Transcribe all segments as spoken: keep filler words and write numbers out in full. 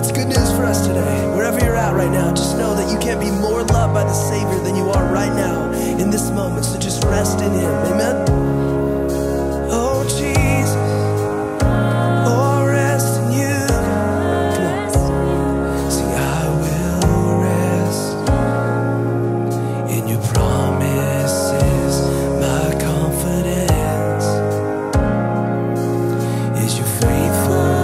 that's good news for us today. Wherever you're at right now, just know that you can't be more loved by the Savior than you are right now in this moment. So just rest in Him. Amen? Oh, Jesus. Oh, rest in You. Come on. Sing, I will rest in Your promises. My confidence is Your faithfulness.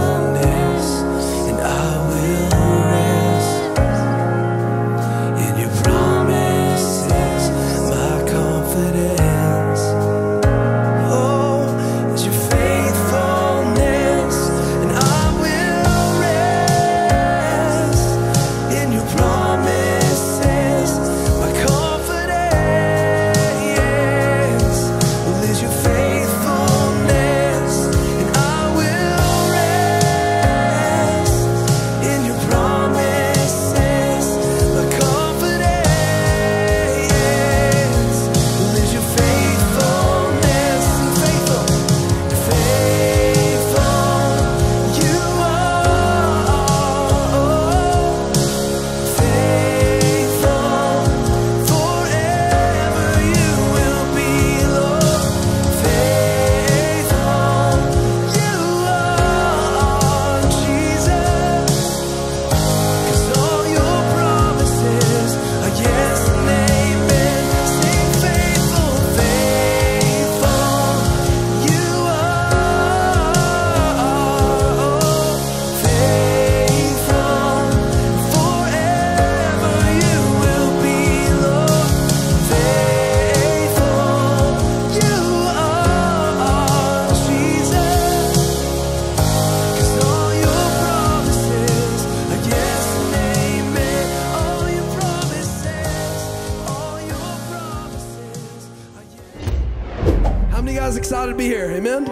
Excited to be here. Amen?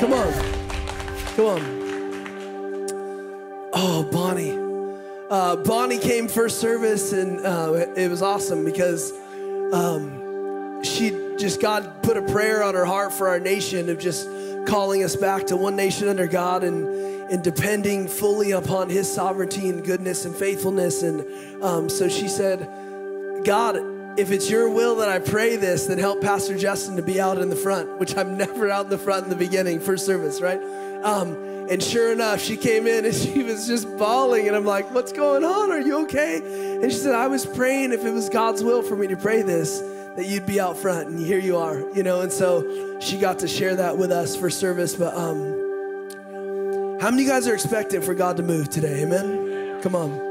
Come on. Come on. Oh, Bonnie. Uh, Bonnie came first service, and uh, it was awesome because um, she just, God put a prayer on her heart for our nation of just calling us back to one nation under God and, and depending fully upon His sovereignty and goodness and faithfulness. And um, so she said, God, if it's Your will that I pray this, then help Pastor Justin to be out in the front, which I'm never out in the front in the beginning for service, right? Um, and sure enough, she came in and she was just bawling, and I'm like, what's going on? Are you okay? And she said, I was praying if it was God's will for me to pray this, that you'd be out front, and here you are, you know? And so she got to share that with us for service. But um, how many of you guys are expecting for God to move today? Amen? Come on.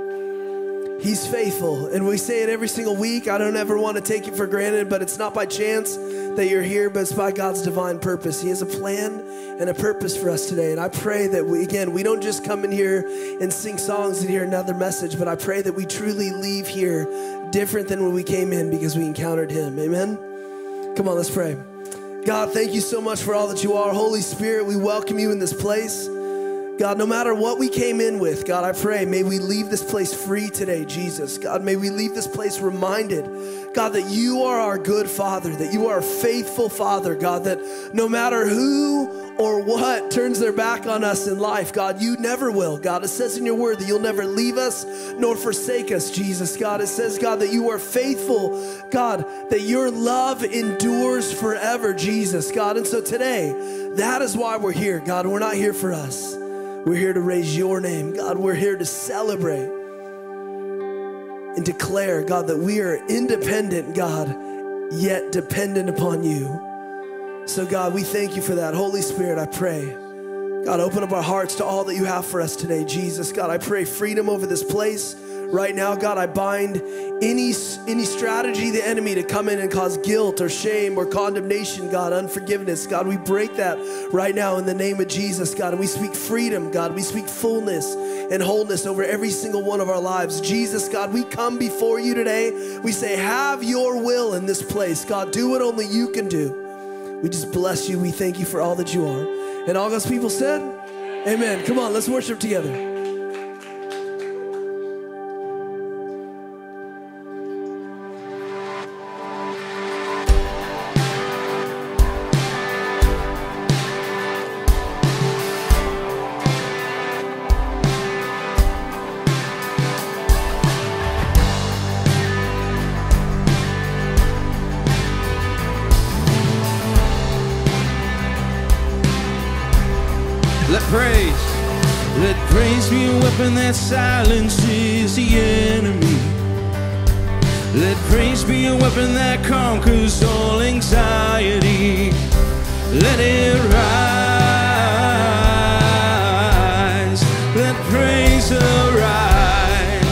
He's faithful, and we say it every single week. I don't ever want to take it for granted, but it's not by chance that you're here, but it's by God's divine purpose. He has a plan and a purpose for us today, and I pray that, we, again, we don't just come in here and sing songs and hear another message, but I pray that we truly leave here different than when we came in because we encountered Him. Amen? Come on, let's pray. God, thank You so much for all that You are. Holy Spirit, we welcome You in this place. God, no matter what we came in with, God, I pray, may we leave this place free today, Jesus. God, may we leave this place reminded, God, that You are our good Father, that You are a faithful Father, God, that no matter who or what turns their back on us in life, God, You never will. God, it says in Your word that You'll never leave us nor forsake us, Jesus. God, it says, God, that You are faithful, God, that Your love endures forever, Jesus, God. And so today, that is why we're here, God. We're not here for us. We're here to raise Your name, God. We're here to celebrate and declare, God, that we are independent, God, yet dependent upon You. So, God, we thank You for that. Holy Spirit, I pray, God, open up our hearts to all that You have for us today, Jesus. God, I pray freedom over this place right now. God, I bind any, any strategy of the enemy to come in and cause guilt or shame or condemnation, God, unforgiveness. God, we break that right now in the name of Jesus, God. And we speak freedom, God. We speak fullness and wholeness over every single one of our lives. Jesus, God, we come before You today. We say, have Your will in this place. God, do what only You can do. We just bless You. We thank You for all that You are. And all God's people said, amen. Come on, let's worship together. hoping that silence is the enemy. Let praise be a weapon that conquers all anxiety. Let it rise. Let praise arise.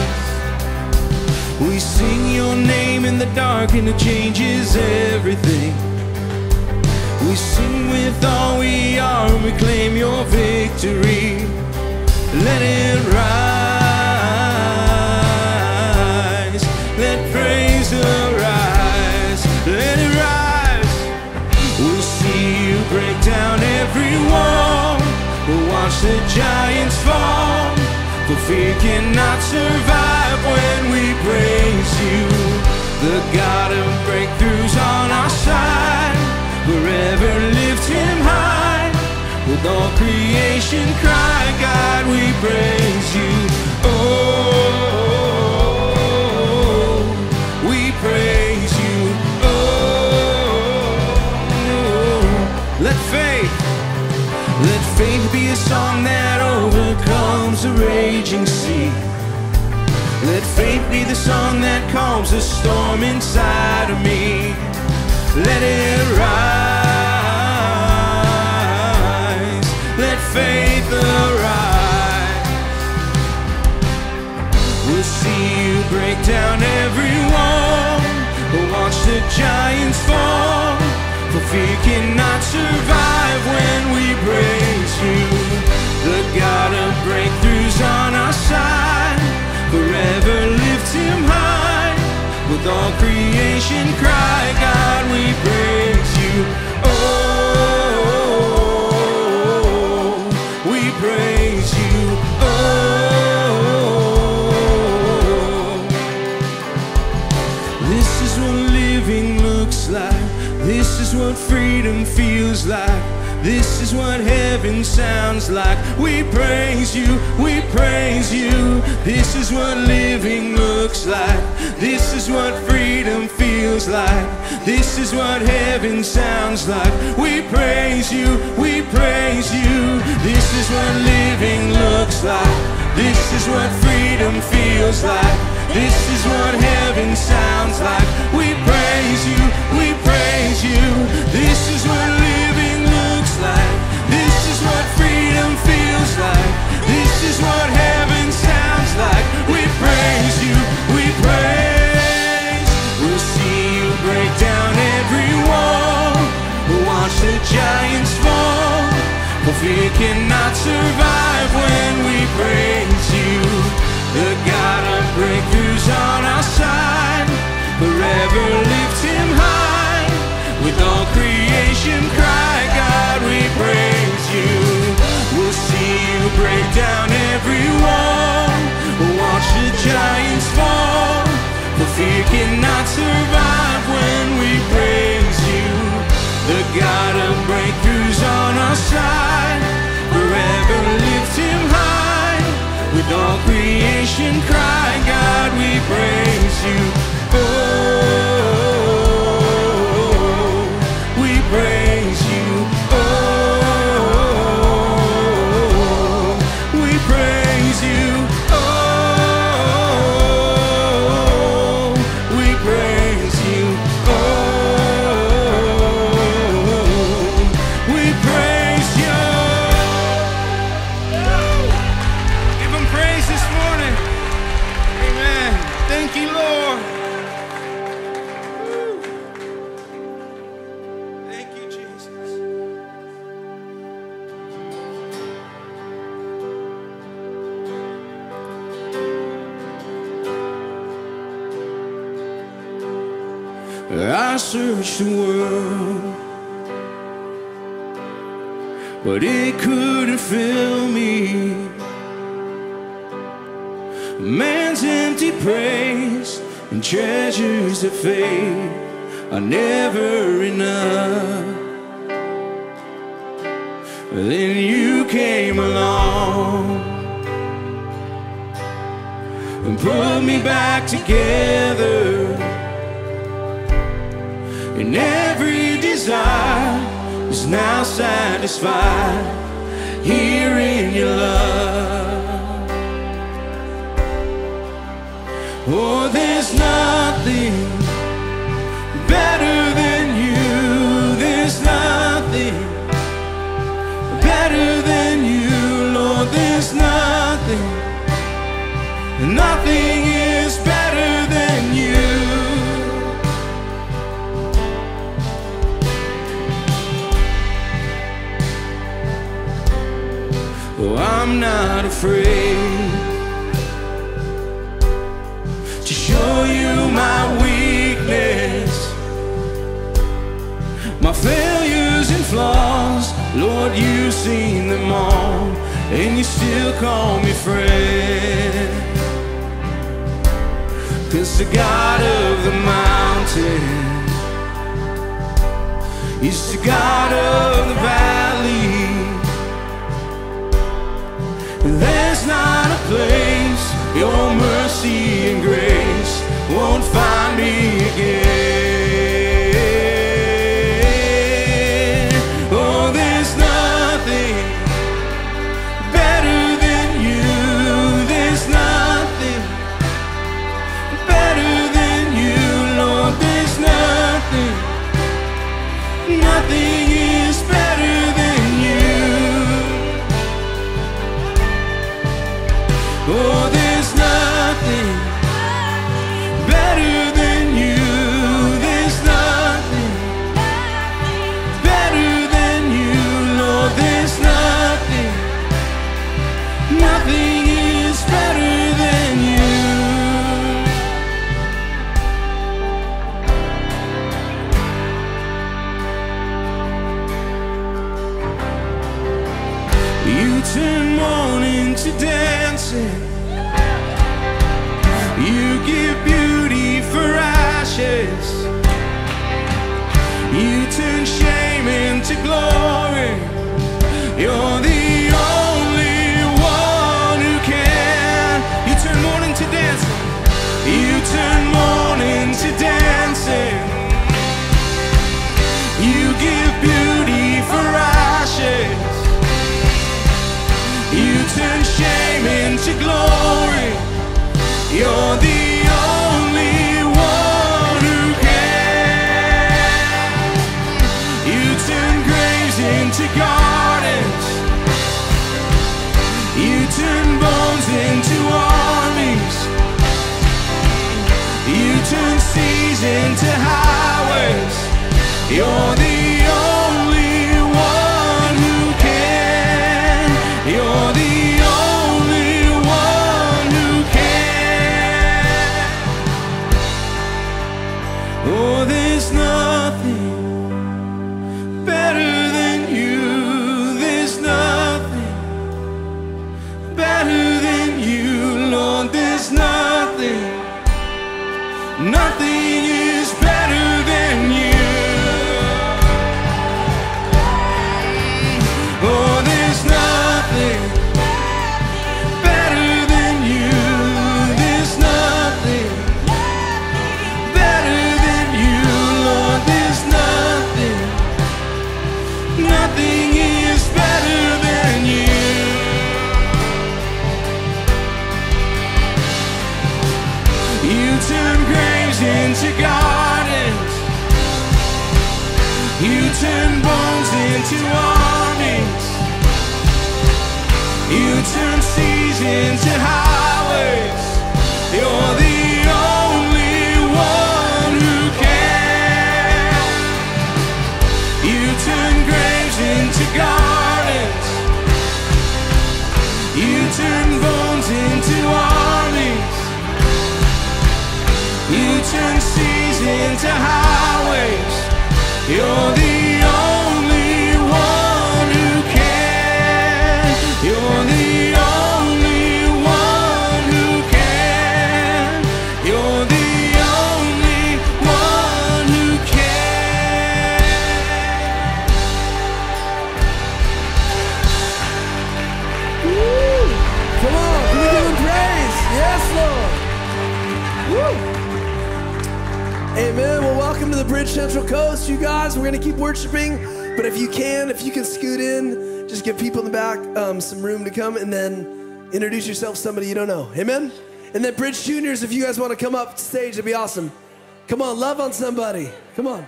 We sing your name in the dark and it changes everything. We sing with all we are and we claim your victory. Let it rise. Let praise arise. Let it rise. We'll see you break down every wall. We'll watch the giants fall. For fear cannot survive when we praise you. The God of breakthroughs on our side. Forever lift him high. With all creation cry, God, we praise you. Oh, we praise you. Oh, let faith, let faith be a song that overcomes the raging sea. Let faith be the song that calms the storm inside of me. Let it rise. Let faith arise. We'll see you break down every wall. We'll watch the giants fall. For fear cannot survive when we praise you. The God of breakthroughs on our side. Forever lift him high. With all creation cry, God, we praise you. Oh, we praise you. Oh, this is what living looks like. This is what freedom feels like. This is what heaven sounds like. We praise you, we praise you. This is what living looks like. This is what freedom feels like. This is what heaven sounds like. We praise you, we praise you. This is what living looks like. This is what freedom feels like. This is what heaven sounds like. We praise you, we praise you. This is what living looks like. This is what freedom feels like. This is what heaven sounds like. We praise you, we praise. We'll see you break down every wall. We'll watch the giants fall. For fear cannot survive when we praise you. The God of breakthroughs on our side. Forever lift him high. With all creation cry, God, we praise you. We'll see you break down every wall. We'll watch the giants fall. For fear cannot survive when we praise you. The God of breakthroughs on our side. Forever lift him high. With all creation cry, God, we praise you. Oh, we praise you. Oh, we praise you. Oh, we praise you. Oh, we praise you. Give him praise this morning. Amen. Thank you, Lord. I searched the world, but it couldn't fill me. Man's empty praise and treasures that fade are never enough. Then you came along and put me back together. And every desire is now satisfied here in your love. Oh, there's nothing better than you. There's nothing better than you, Lord. There's nothing, nothing is better than you. Oh, I'm not afraid. Show you my weakness, my failures and flaws. Lord, you've seen them all, and you still call me friend. 'Cause the God of the mountain, he's the God of the valley. There's not a place your mercy and grace won't find me again. Oh, there's nothing better than you. There's nothing better than you, Lord. There's nothing, nothing is better than you. Oh, there's nothing better than you. There's nothing better than you, Lord. There's nothing, nothing is better than you. You turn mourning to dancing. You give beauty for ashes. You turn shame into glory. You're the only one who can. You turn mourning to dancing. You turn mourning to dancing. You give beauty for ashes. You turn shame into glory. You're the only one who can. You turn graves into gardens. You turn bones into armies. You turn seas into highways. You're the only one who can. You're the nothing is better than you. Oh, there's nothing better than you. There's nothing better than you, Lord. There's nothing, nothing is better than you. You turn great into gardens. You turn bones into armies. You turn seas into highways. You're the only one who can. You turn graves into gardens. You turn bones into armies. You turn seas into highways. You're the only one who can. You're the only one who can. You're the only one who can. Woo! Come on, we give him praise. Yes, Lord. Woo! Amen. Well, welcome to the Bridge Central Coast, you guys. We're going to keep worshiping, but if you can, if you can scoot in, just give people in the back um, some room to come, and then introduce yourself to somebody you don't know. Amen? And then Bridge Juniors, if you guys want to come up stage, it'd be awesome. Come on, love on somebody. Come on.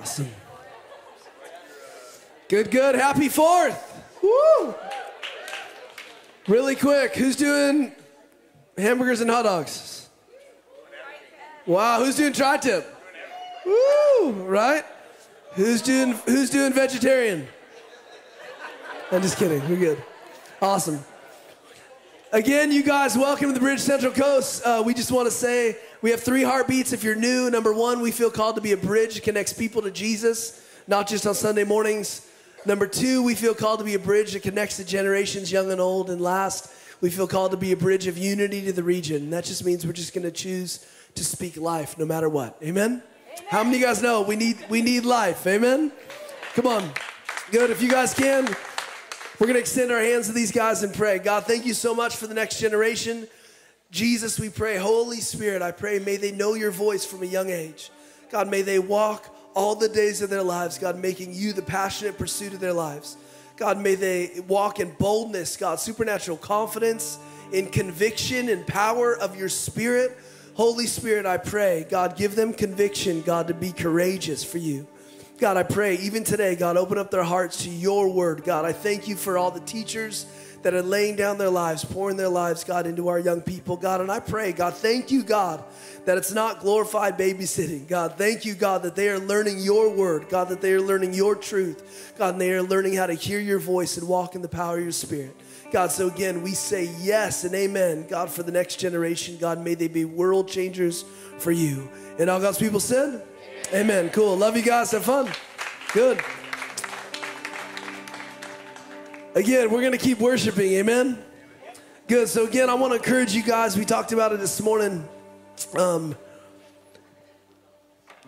Awesome. Good, good. Happy Fourth. Woo! Really quick, who's doing hamburgers and hot dogs? Wow, who's doing tri-tip? Woo! Right? Who's doing who's doing vegetarian? I'm just kidding. We're good. Awesome. Again, you guys, welcome to the Bridge Central Coast. Uh, we just want to say we have three heartbeats. If you're new, number one, we feel called to be a bridge that connects people to Jesus, not just on Sunday mornings. Number two, we feel called to be a bridge that connects the generations, young and old. And last, we feel called to be a bridge of unity to the region. And that just means we're just going to choose to speak life no matter what. Amen? Amen? How many of you guys know we need we need life? Amen? Come on. Good. If you guys can, we're going to extend our hands to these guys and pray. God, thank you so much for the next generation. Jesus, we pray. Holy Spirit, I pray, may they know your voice from a young age. God, may they walk all the days of their lives, God, making you the passionate pursuit of their lives. God, may they walk in boldness, God, supernatural confidence, in conviction and power of your Spirit. Holy Spirit, I pray, God, give them conviction, God, to be courageous for you. God, I pray, even today, God, open up their hearts to your word. God, I thank you for all the teachers that are laying down their lives, pouring their lives, God, into our young people, God. And I pray, God, thank you, God, that it's not glorified babysitting. God, thank you, God, that they are learning your word. God, that they are learning your truth. God, and they are learning how to hear your voice and walk in the power of your Spirit. God, so again, we say yes and amen, God, for the next generation. God, may they be world changers for you. And all God's people said? Amen. Cool. Love you guys. Have fun. Good. Again, we're going to keep worshiping. Amen. Good. So again, I want to encourage you guys. We talked about it this morning. Um,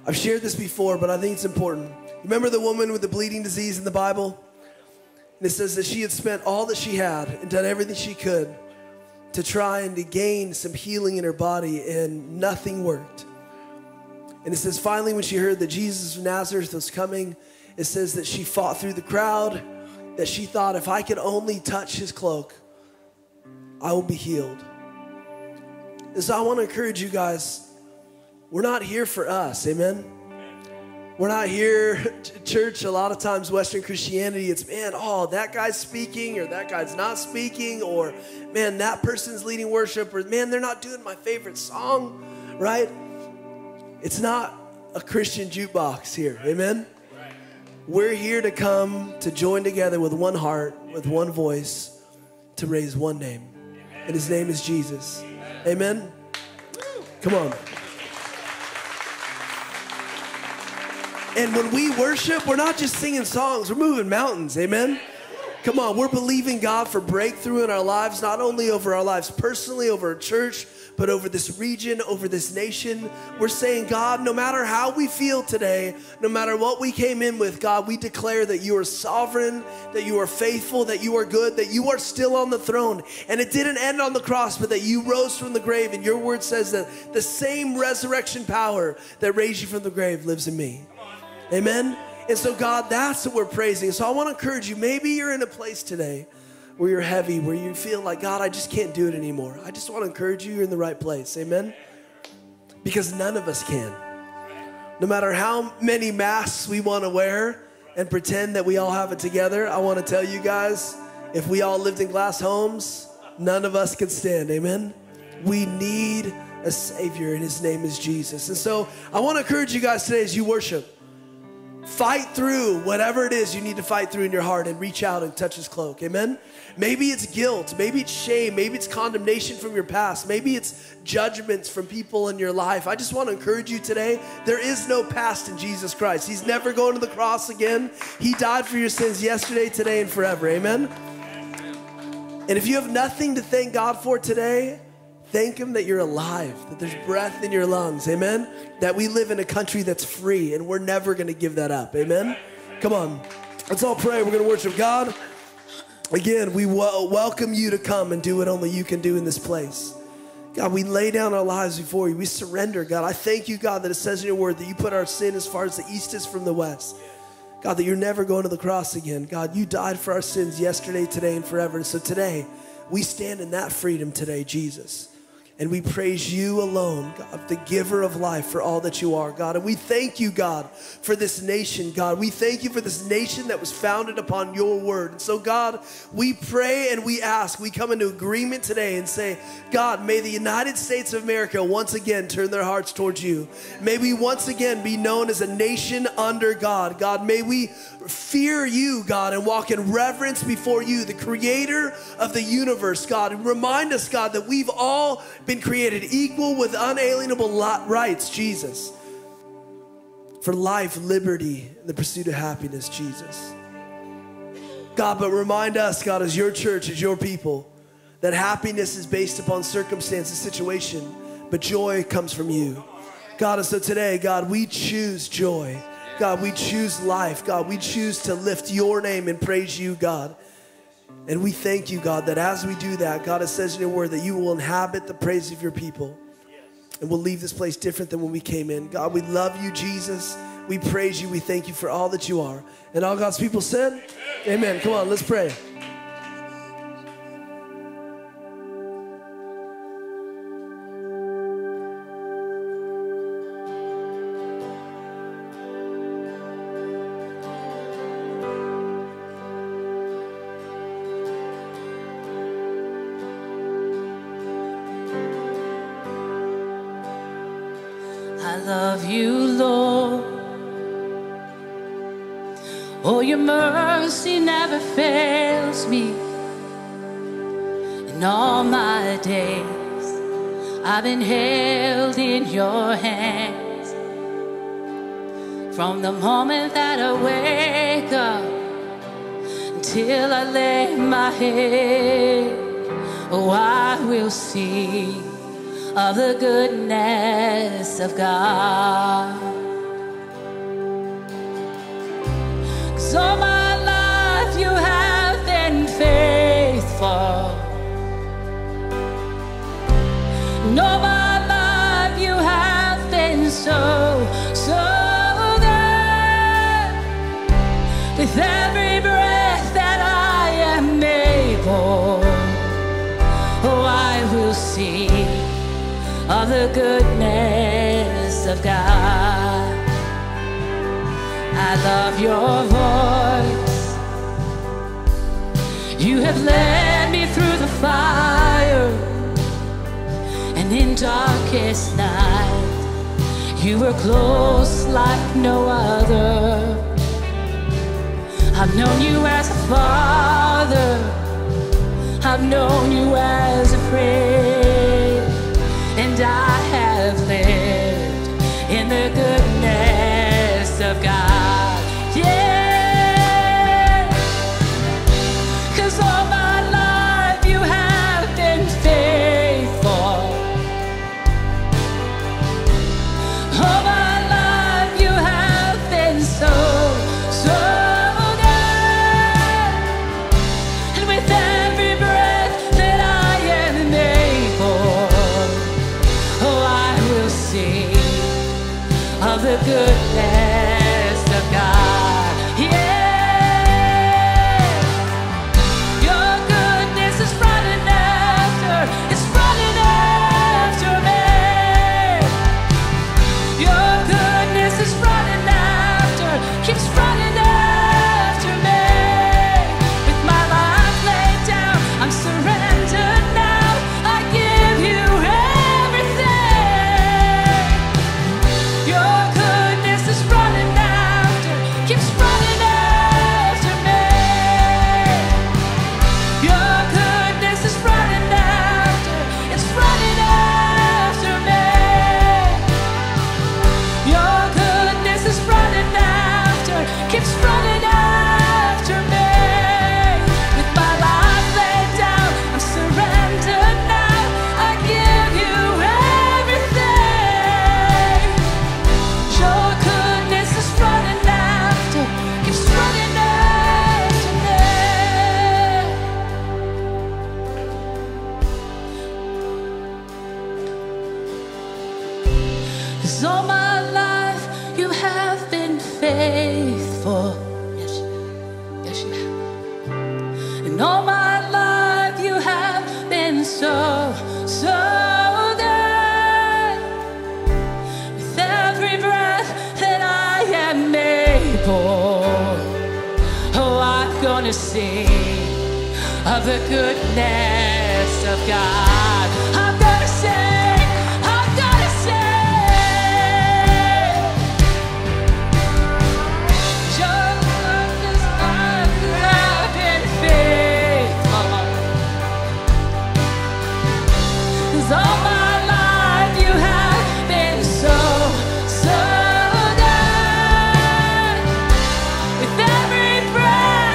I've shared this before, but I think it's important. Remember the woman with the bleeding disease in the Bible? And it says that she had spent all that she had and done everything she could to try and to gain some healing in her body, and nothing worked. And it says, finally, when she heard that Jesus of Nazareth was coming, it says that she fought through the crowd, that she thought, if I could only touch his cloak, I will be healed. And so I want to encourage you guys, we're not here for us, amen? We're not here, church, a lot of times Western Christianity, it's, man, oh, that guy's speaking, or that guy's not speaking, or, man, that person's leading worship, or, man, they're not doing my favorite song, right? It's not a Christian jukebox here, amen? Right. We're here to come to join together with one heart, amen, with one voice, to raise one name, amen, and his name is Jesus, amen? Amen? Come on. And when we worship, we're not just singing songs, we're moving mountains, amen? Come on, we're believing God for breakthrough in our lives, not only over our lives personally, over our church, but over this region, over this nation. We're saying, God, no matter how we feel today, no matter what we came in with, God, we declare that you are sovereign, that you are faithful, that you are good, that you are still on the throne. And it didn't end on the cross, but that you rose from the grave. And your word says that the same resurrection power that raised you from the grave lives in me. Amen? And so, God, that's what we're praising. So I want to encourage you, maybe you're in a place today where you're heavy, where you feel like, God, I just can't do it anymore. I just want to encourage you, you're in the right place, amen? Because none of us can. No matter how many masks we want to wear and pretend that we all have it together, I want to tell you guys, if we all lived in glass homes, none of us could stand, amen? We need a Savior, and his name is Jesus. And so I want to encourage you guys today as you worship, fight through whatever it is you need to fight through in your heart and reach out and touch his cloak, amen? Maybe it's guilt, maybe it's shame, maybe it's condemnation from your past, maybe it's judgments from people in your life. I just want to encourage you today, there is no past in Jesus Christ. He's never going to the cross again. He died for your sins yesterday, today, and forever, amen? And if you have nothing to thank God for today, thank him that you're alive, that there's breath in your lungs, amen? That we live in a country that's free, and we're never going to give that up, amen? Come on, let's all pray. We're going to worship God. Again, we w- welcome you to come and do what only you can do in this place. God, we lay down our lives before you. We surrender, God. I thank you, God, that it says in your word that you put our sin as far as the east is from the west. God, that you're never going to the cross again. God, you died for our sins yesterday, today, and forever. So today, We stand in that freedom today, Jesus. And we praise you alone, God, the giver of life, for all that you are, God. And we thank you, God, for this nation, God. We thank you for this nation that was founded upon your word. And so, God, we pray and we ask. We come into agreement today and say, God, may the United States of America once again turn their hearts towards you. May we once again be known as a nation under God. God, may we fear you, God, and walk in reverence before you, the creator of the universe, God. And remind us, God, that we've all been been created equal with unalienable rights, Jesus, for life, liberty, and the pursuit of happiness, Jesus. God, but remind us, God, as your church, as your people, that happiness is based upon circumstance and situation, but joy comes from you. God, and so today, God, we choose joy. God, we choose life. God, we choose to lift your name and praise you, God. And we thank you, God, that as we do that, God, it says in your word that you will inhabit the praise of your people. And we'll leave this place different than when we came in. God, we love you, Jesus. We praise you. We thank you for all that you are. And all God's people said, amen. Amen. Come on, let's pray. Mercy never fails me. In all my days, I've been held in your hands. From the moment that I wake up until I lay my head, oh, I will sing of the goodness of God. 'Cause all my and all my life you have been so, so good. With every breath that I am able, oh, I will see of the goodness of God. I love your voice. You have led me through the fire. In darkest night, you were close like no other. I've known you as a father, I've known you as a friend, and I have lived in the goodness of God. Yeah, 'cause all my life you have been faithful. All my life you have been so, so good. And with every breath that I am able, oh, I will sing of the goodness of God. Yeah, your goodness is running after, it's running after me. Your goodness is running after, keeps running after me. With my life laid down, I'm surrendered now. I give you everything. Your goodness is running after, keeps running after me. Your goodness is running after, it's running after me. Your goodness is running after, keeps running after me. With my life laid down, I'm surrendered now. I give you everything. Your goodness is running after, keeps running after me. Cause all my life you have been faithful. Yes, yes, you have. And all my life you have been so, so. To sing of the goodness of God. I'm gonna sing, I'm gonna sing. Your love is my love and faith. 'Cause all my life you have been so, so good. With every breath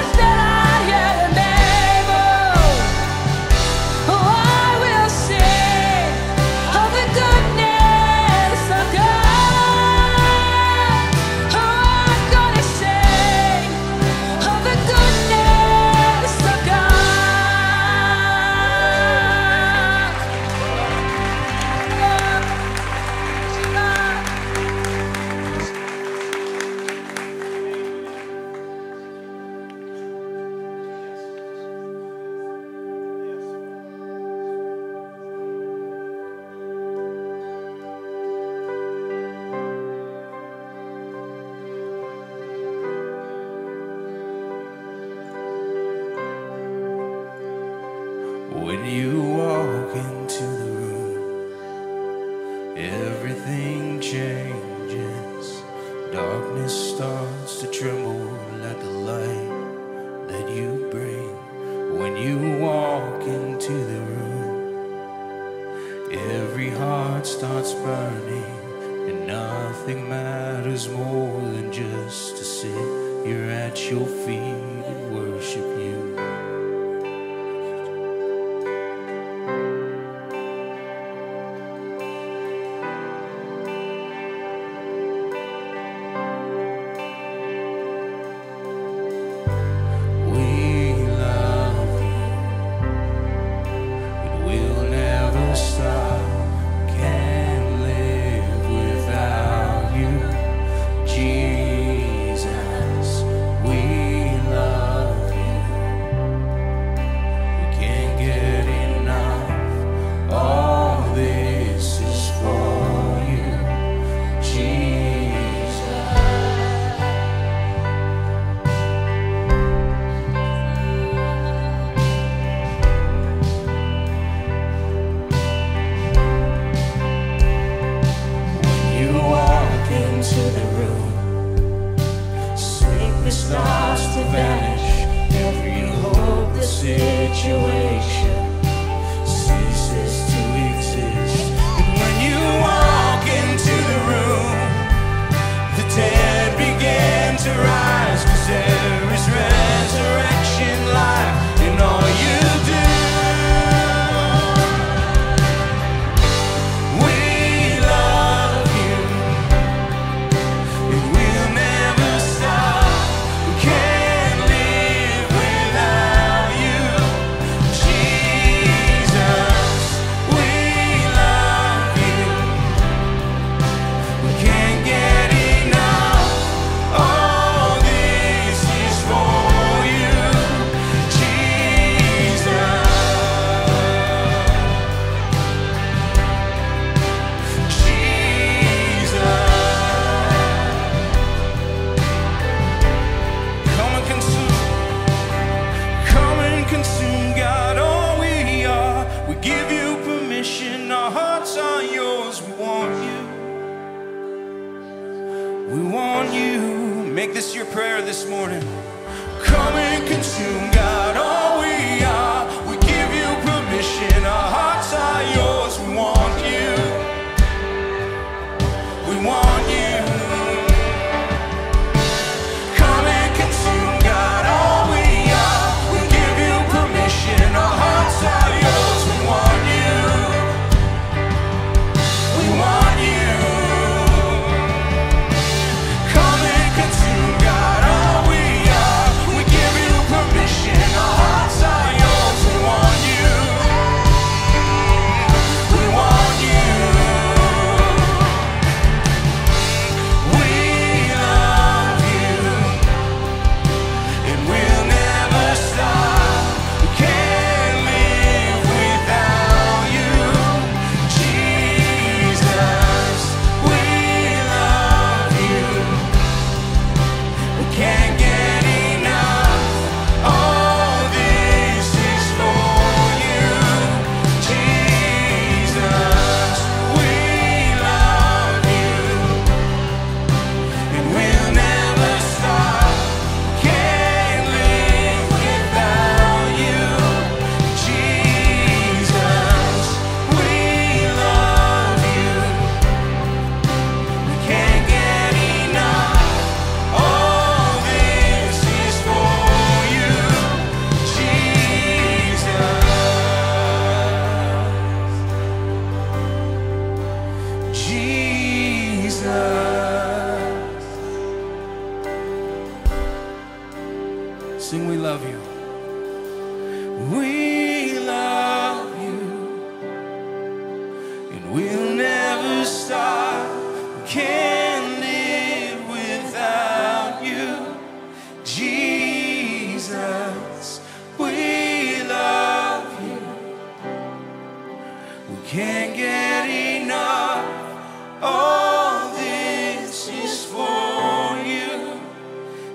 We can't get enough. All this is for you,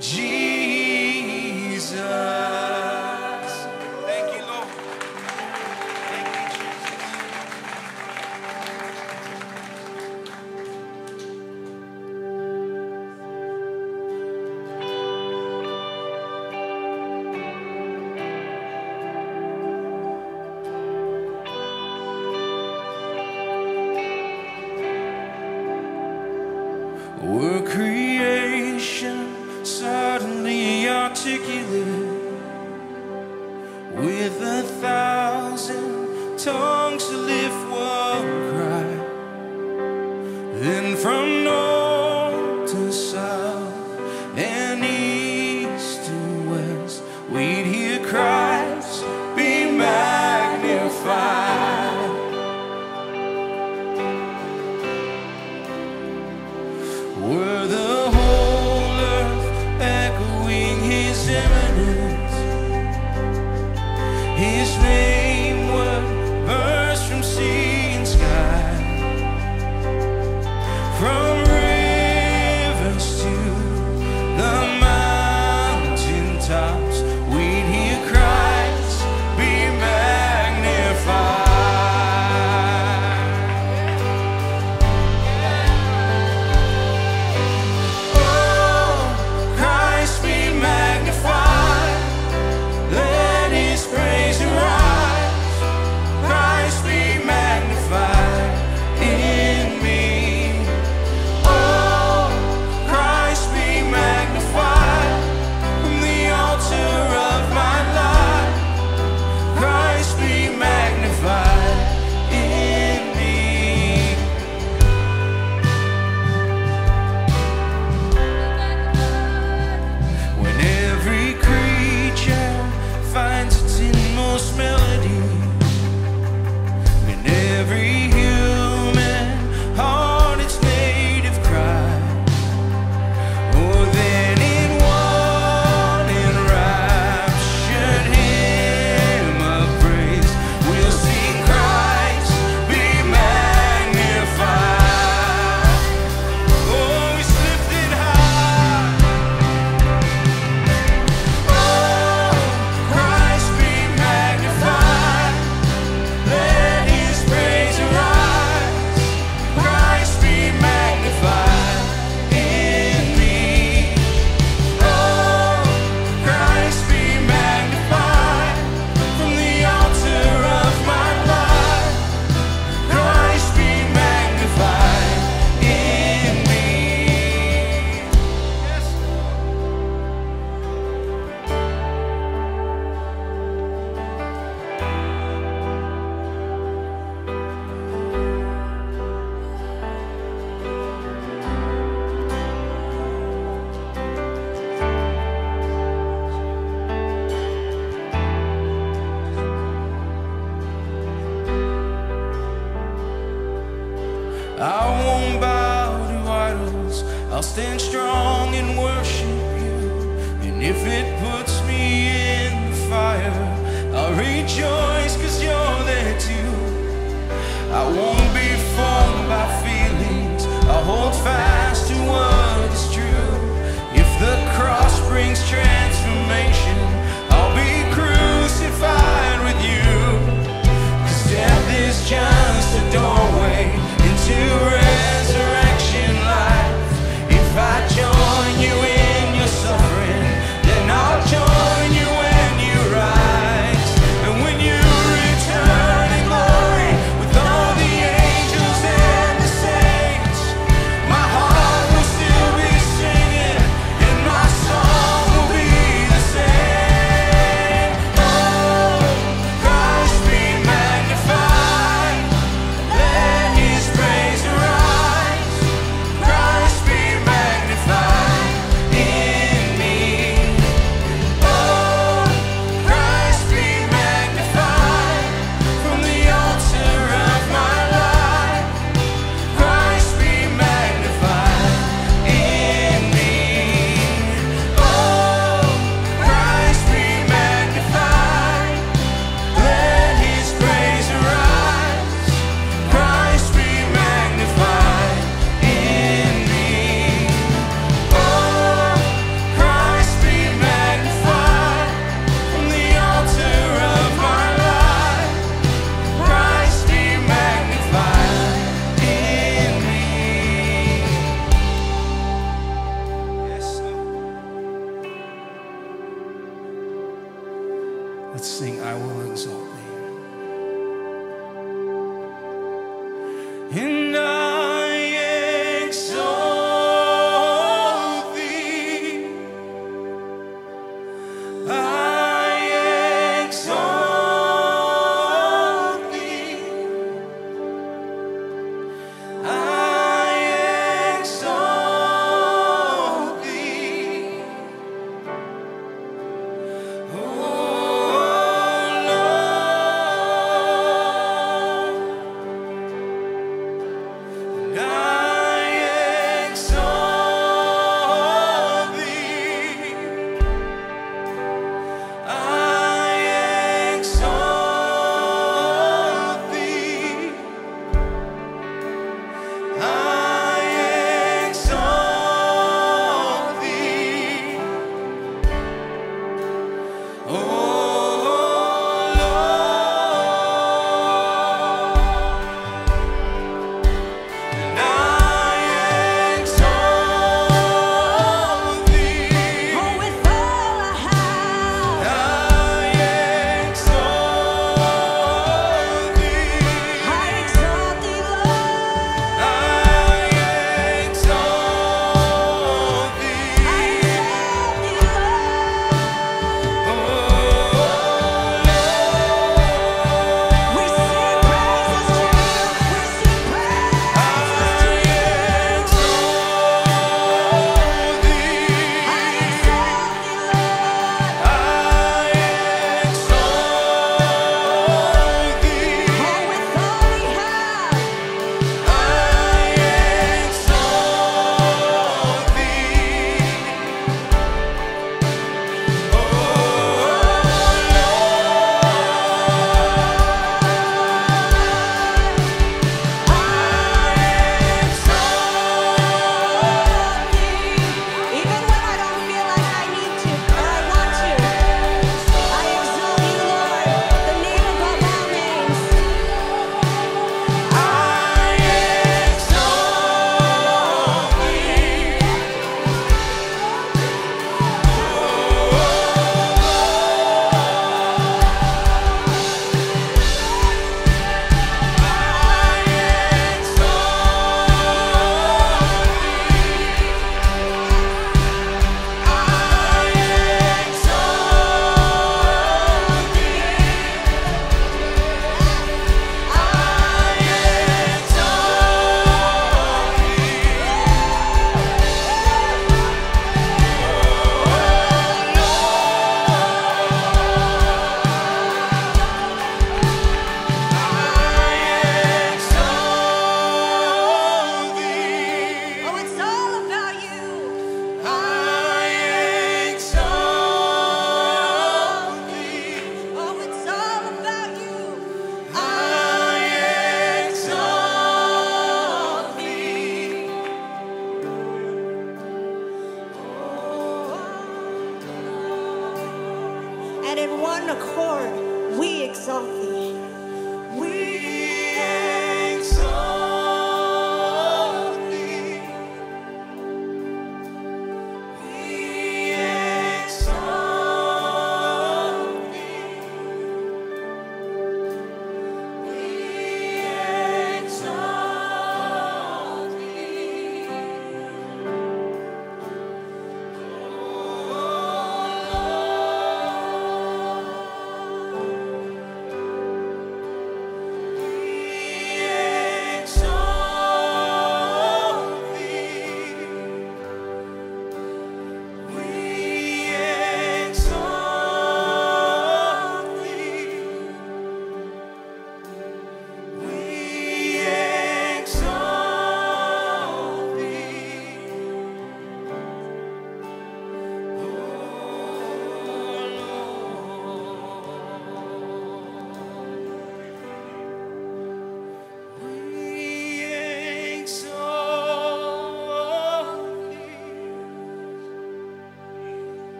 Jesus. Thank you, Lord. Praise the Lord.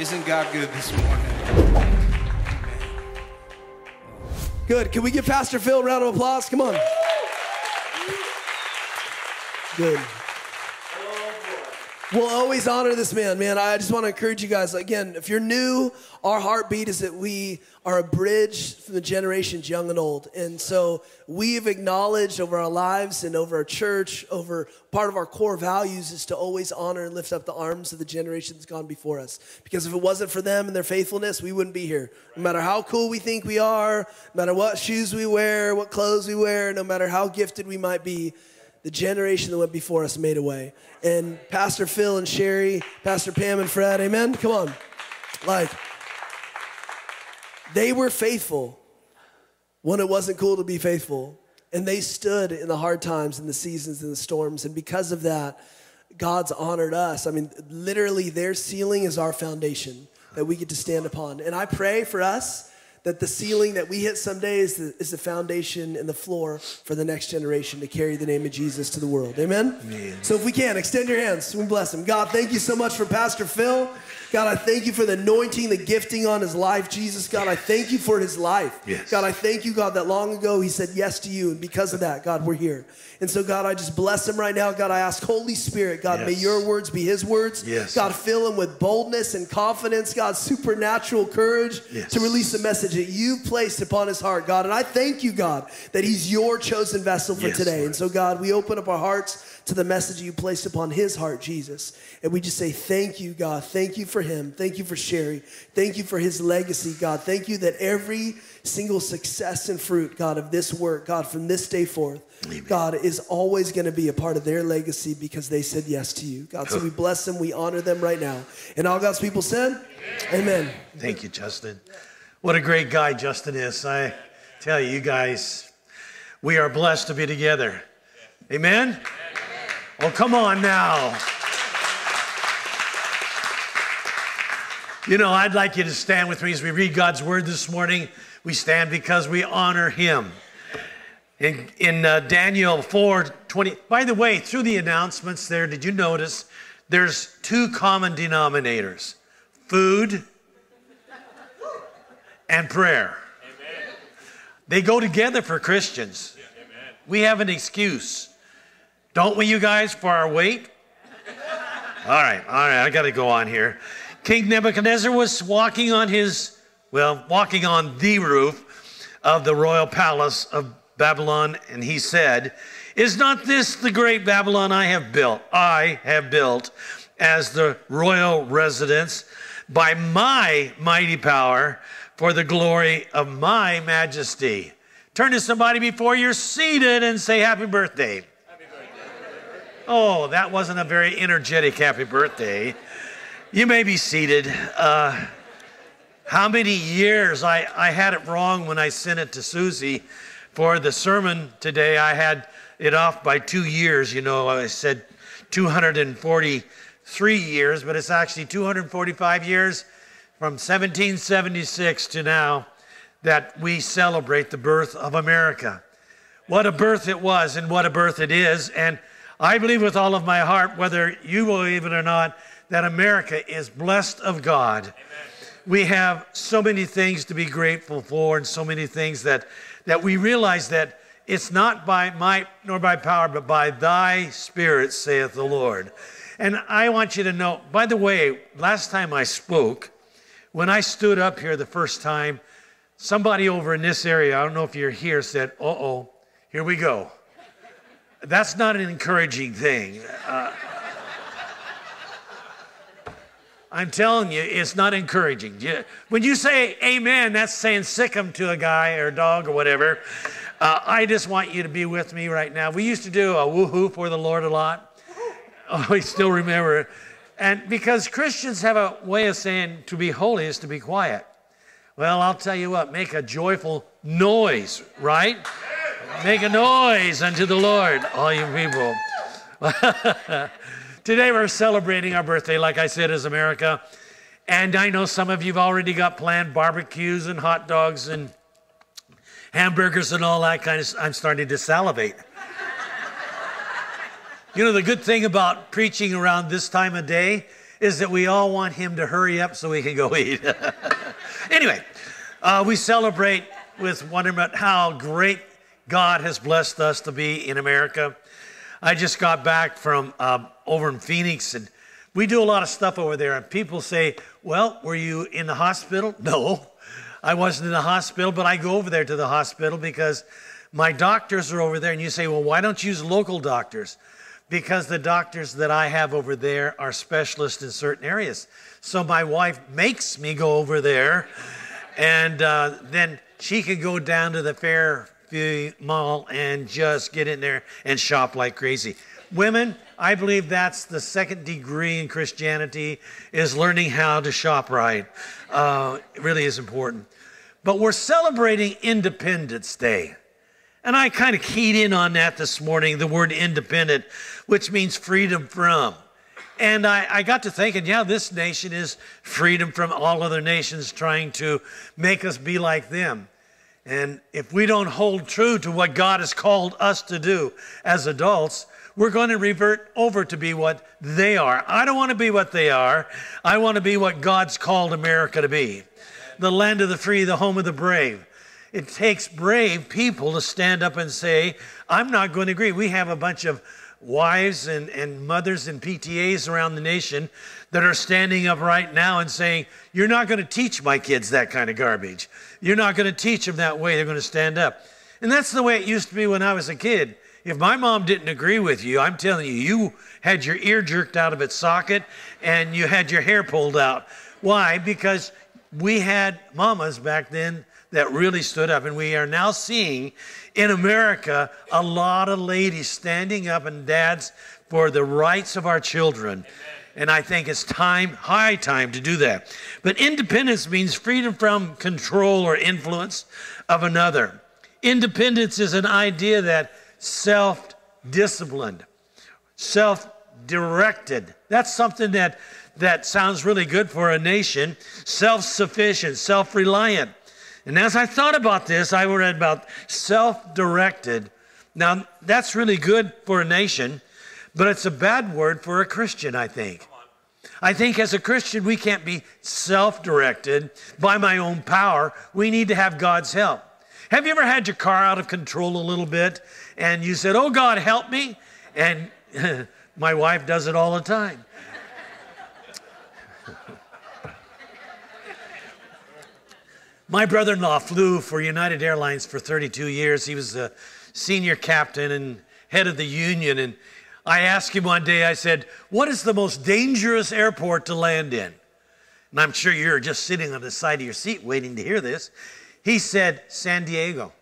Isn't God good this morning? Amen. Good. Can we give Pastor Phil a round of applause? Come on. Good. We'll always honor this man, man. I just want to encourage you guys. Again, if you're new, our heartbeat is that we are a bridge for the generations young and old. And so we've acknowledged over our lives and over our church, over part of our core values is to always honor and lift up the arms of the generation that's gone before us. Because if it wasn't for them and their faithfulness, we wouldn't be here. No matter how cool we think we are, no matter what shoes we wear, what clothes we wear, no matter how gifted we might be, the generation that went before us made a way. And Pastor Phil and Sherry, Pastor Pam and Fred, amen? Come on. Like, they were faithful when it wasn't cool to be faithful. And they stood in the hard times and the seasons and the storms. And because of that, God's honored us. I mean, literally their ceiling is our foundation that we get to stand upon. And I pray for us that the ceiling that we hit someday is the, is the foundation and the floor for the next generation to carry the name of Jesus to the world. Amen? Amen. So if we can, extend your hands. We bless him. God, thank you so much for Pastor Phil. God, I thank you for the anointing, the gifting on his life. Jesus, God, I thank you for his life. Yes. God, I thank you, God, that long ago he said yes to you. And because of that, God, we're here. And so, God, I just bless him right now. God, I ask, Holy Spirit, God, yes. May your words be his words. Yes. God, fill him with boldness and confidence. God, supernatural courage yes. to release the message that you placed upon his heart, God. And I thank you, God, that he's your chosen vessel for yes, today. Lord. And so, God, we open up our hearts to the message you placed upon his heart, Jesus. And we just say, thank you, God. Thank you for him. Thank you for Sherry. Thank you for his legacy, God. Thank you that every single success and fruit, God, of this work, God, from this day forth, amen. God, is always going to be a part of their legacy because they said yes to you, God. So we bless them. We honor them right now. And all God's people said, amen. Thank you, Justin. What a great guy Justin is. I tell you, you guys, we are blessed to be together. Amen? Oh, come on now. You know, I'd like you to stand with me as we read God's word this morning. We stand because we honor him. In, in uh, Daniel four twenty, by the way, through the announcements there, did you notice there's two common denominators, food and prayer. Amen. They go together for Christians. Yeah. Amen. We have an excuse. Don't we, you guys, for our wait? all right, all right, I got to go on here. King Nebuchadnezzar was walking on his, well, walking on the roof of the royal palace of Babylon, and he said, "Is not this the great Babylon I have built? I have built as the royal residence by my mighty power, for the glory of my majesty." Turn to somebody before you're seated and say, happy birthday. Happy birthday. Oh, that wasn't a very energetic happy birthday. You may be seated. Uh, how many years I, I had it wrong when I sent it to Susie for the sermon today. I had it off by two years. You know, I said two hundred forty-three years, but it's actually two hundred forty-five years. From seventeen seventy-six to now, that we celebrate the birth of America. What a birth it was and what a birth it is. And I believe with all of my heart, whether you believe it or not, that America is blessed of God. Amen. We have so many things to be grateful for and so many things that, that we realize that it's not by might nor by power, but by thy spirit, saith the Lord. And I want you to know, by the way, last time I spoke, when I stood up here the first time, somebody over in this area, I don't know if you're here, said, uh-oh, here we go. That's not an encouraging thing. Uh, I'm telling you, it's not encouraging. When you say amen, that's saying sick 'em to a guy or a dog or whatever. Uh, I just want you to be with me right now. We used to do a woohoo for the Lord a lot. Oh, I still remember it. And because Christians have a way of saying to be holy is to be quiet. Well, I'll tell you what, make a joyful noise, right? Make a noise unto the Lord, all you people. Today we're celebrating our birthday, like I said, as America. And I know some of you have already got planned barbecues and hot dogs and hamburgers and all that kind of stuff. I'm starting to salivate. You know, the good thing about preaching around this time of day is that we all want him to hurry up so we can go eat. Anyway, uh, we celebrate with wonderment how great God has blessed us to be in America. I just got back from uh, over in Phoenix, and we do a lot of stuff over there, and people say, well, were you in the hospital? No, I wasn't in the hospital, but I go over there to the hospital because my doctors are over there. And you say, well, why don't you use local doctors? Because the doctors that I have over there are specialists in certain areas. So my wife makes me go over there, and uh, then she can go down to the Fairview Mall and just get in there and shop like crazy. Women, I believe that's the second degree in Christianity, is learning how to shop right. Uh, it really is important. But we're celebrating Independence Day. And I kind of keyed in on that this morning, the word independent, which means freedom from. And I, I got to thinking, yeah, this nation is freedom from all other nations trying to make us be like them. And if we don't hold true to what God has called us to do as adults, we're going to revert over to be what they are. I don't want to be what they are. I want to be what God's called America to be. The land of the free, the home of the brave. It takes brave people to stand up and say, I'm not going to agree. We have a bunch of wives and, and mothers and P T As around the nation that are standing up right now and saying, you're not going to teach my kids that kind of garbage. You're not going to teach them that way. They're going to stand up. And that's the way it used to be when I was a kid. If my mom didn't agree with you, I'm telling you, you had your ear jerked out of its socket and you had your hair pulled out. Why? Because we had mamas back then that really stood up. And we are now seeing in America a lot of ladies standing up and dads for the rights of our children. Amen. And I think it's time, high time to do that. But independence means freedom from control or influence of another. Independence is an idea that self-disciplined, self-directed. That's something that, that sounds really good for a nation. Self-sufficient, self-reliant. And as I thought about this, I read about self-directed. Now, that's really good for a nation, but it's a bad word for a Christian, I think. I think as a Christian, we can't be self-directed by my own power. We need to have God's help. Have you ever had your car out of control a little bit, and you said, oh, God, help me? And my wife does it all the time. My brother-in-law flew for United Airlines for thirty-two years. He was a senior captain and head of the union. And I asked him one day, I said, what is the most dangerous airport to land in? And I'm sure you're just sitting on the side of your seat waiting to hear this. He said, San Diego.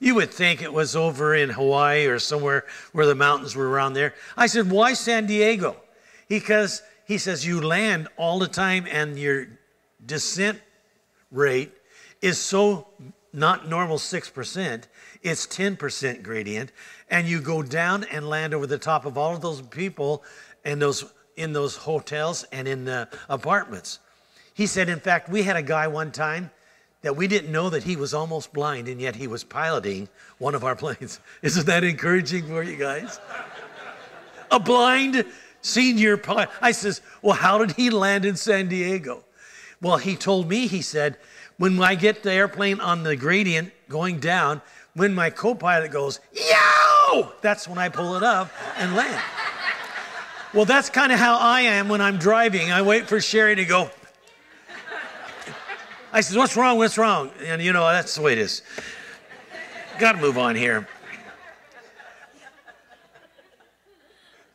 You would think it was over in Hawaii or somewhere where the mountains were around there. I said, why San Diego? Because he says, you land all the time and your descent rate is so not normal six percent, it's ten percent gradient, and you go down and land over the top of all of those people and those in those hotels and in the apartments. He said, in fact, we had a guy one time that we didn't know that he was almost blind, and yet he was piloting one of our planes. Isn't that encouraging for you guys? A blind senior pilot. I says, well, how did he land in San Diego? Well, he told me, he said, when I get the airplane on the gradient going down, when my co-pilot goes, yow, that's when I pull it up and land. Well, that's kind of how I am when I'm driving. I wait for Sherry to go. I said, what's wrong, what's wrong? And you know, that's the way it is. Got to move on here.